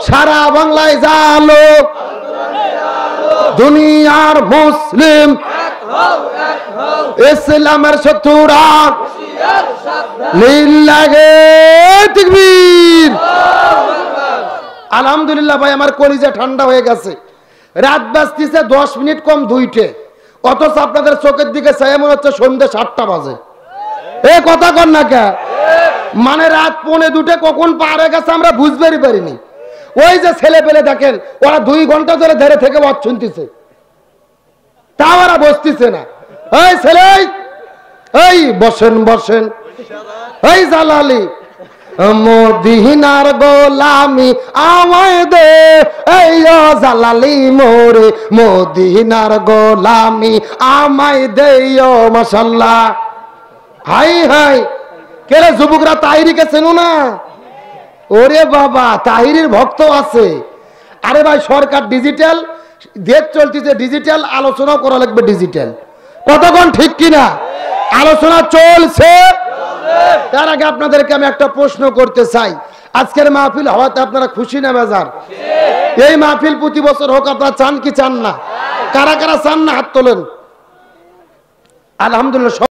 সারা বাংলায় জালো, দুনিয়ার মুসলিম ইসলামের শত্রুরা লিল্লাহে তাকবীর। আলহামদুলিল্লাহ ভাই, আমার কলিজা ঠান্ডা হয়ে গেছে। রাত বাজতিছে 10 মিনিট কম 2টে, অথচ আপনাদের চোখের দিকে চেয়ে মনে হচ্ছে সন্ধ্যে 7টা বাজে। এই কথা কন না কে, মানে রাত 1:15 কখন পারে গেছে আমরা বুঝবেই পারিনি। ওই যে ছেলে পেলে দেখেন ওরা 2 ঘন্টা ধরে ধরে থেকে বাদ শুনতেছে, তা ওরা বসতেছে না। এই ছেলে এই বসেন বসেন, এই জালালি মদিনার গোলামি আমায় দে, এই ও জালালি মোরে মদিনার গোলামি আমায় দে, ও মাশাআল্লাহ। হাই হাই, কেরে যুবকরা তাহিরিকে চেনো না? ওরে বাবা, তাহিরির ভক্ত আছে। আরে ভাই, সরকার ডিজিটাল দেশ চলতেছে, ডিজিটাল আলোচনা করা লাগবে। ডিজিটাল কতক্ষণ ঠিক কিনা আলোচনা চলছে। তার আগে আপনাদেরকে আমি একটা প্রশ্ন করতে চাই। আজকের মাহফিল হওয়াতে আপনারা খুশি না বেজার? এই মাহফিল প্রতি বছর হোক, আপনারা চান কি চান না? কারা কারা চান না হাত তোলেন। আলহামদুলিল্লাহ।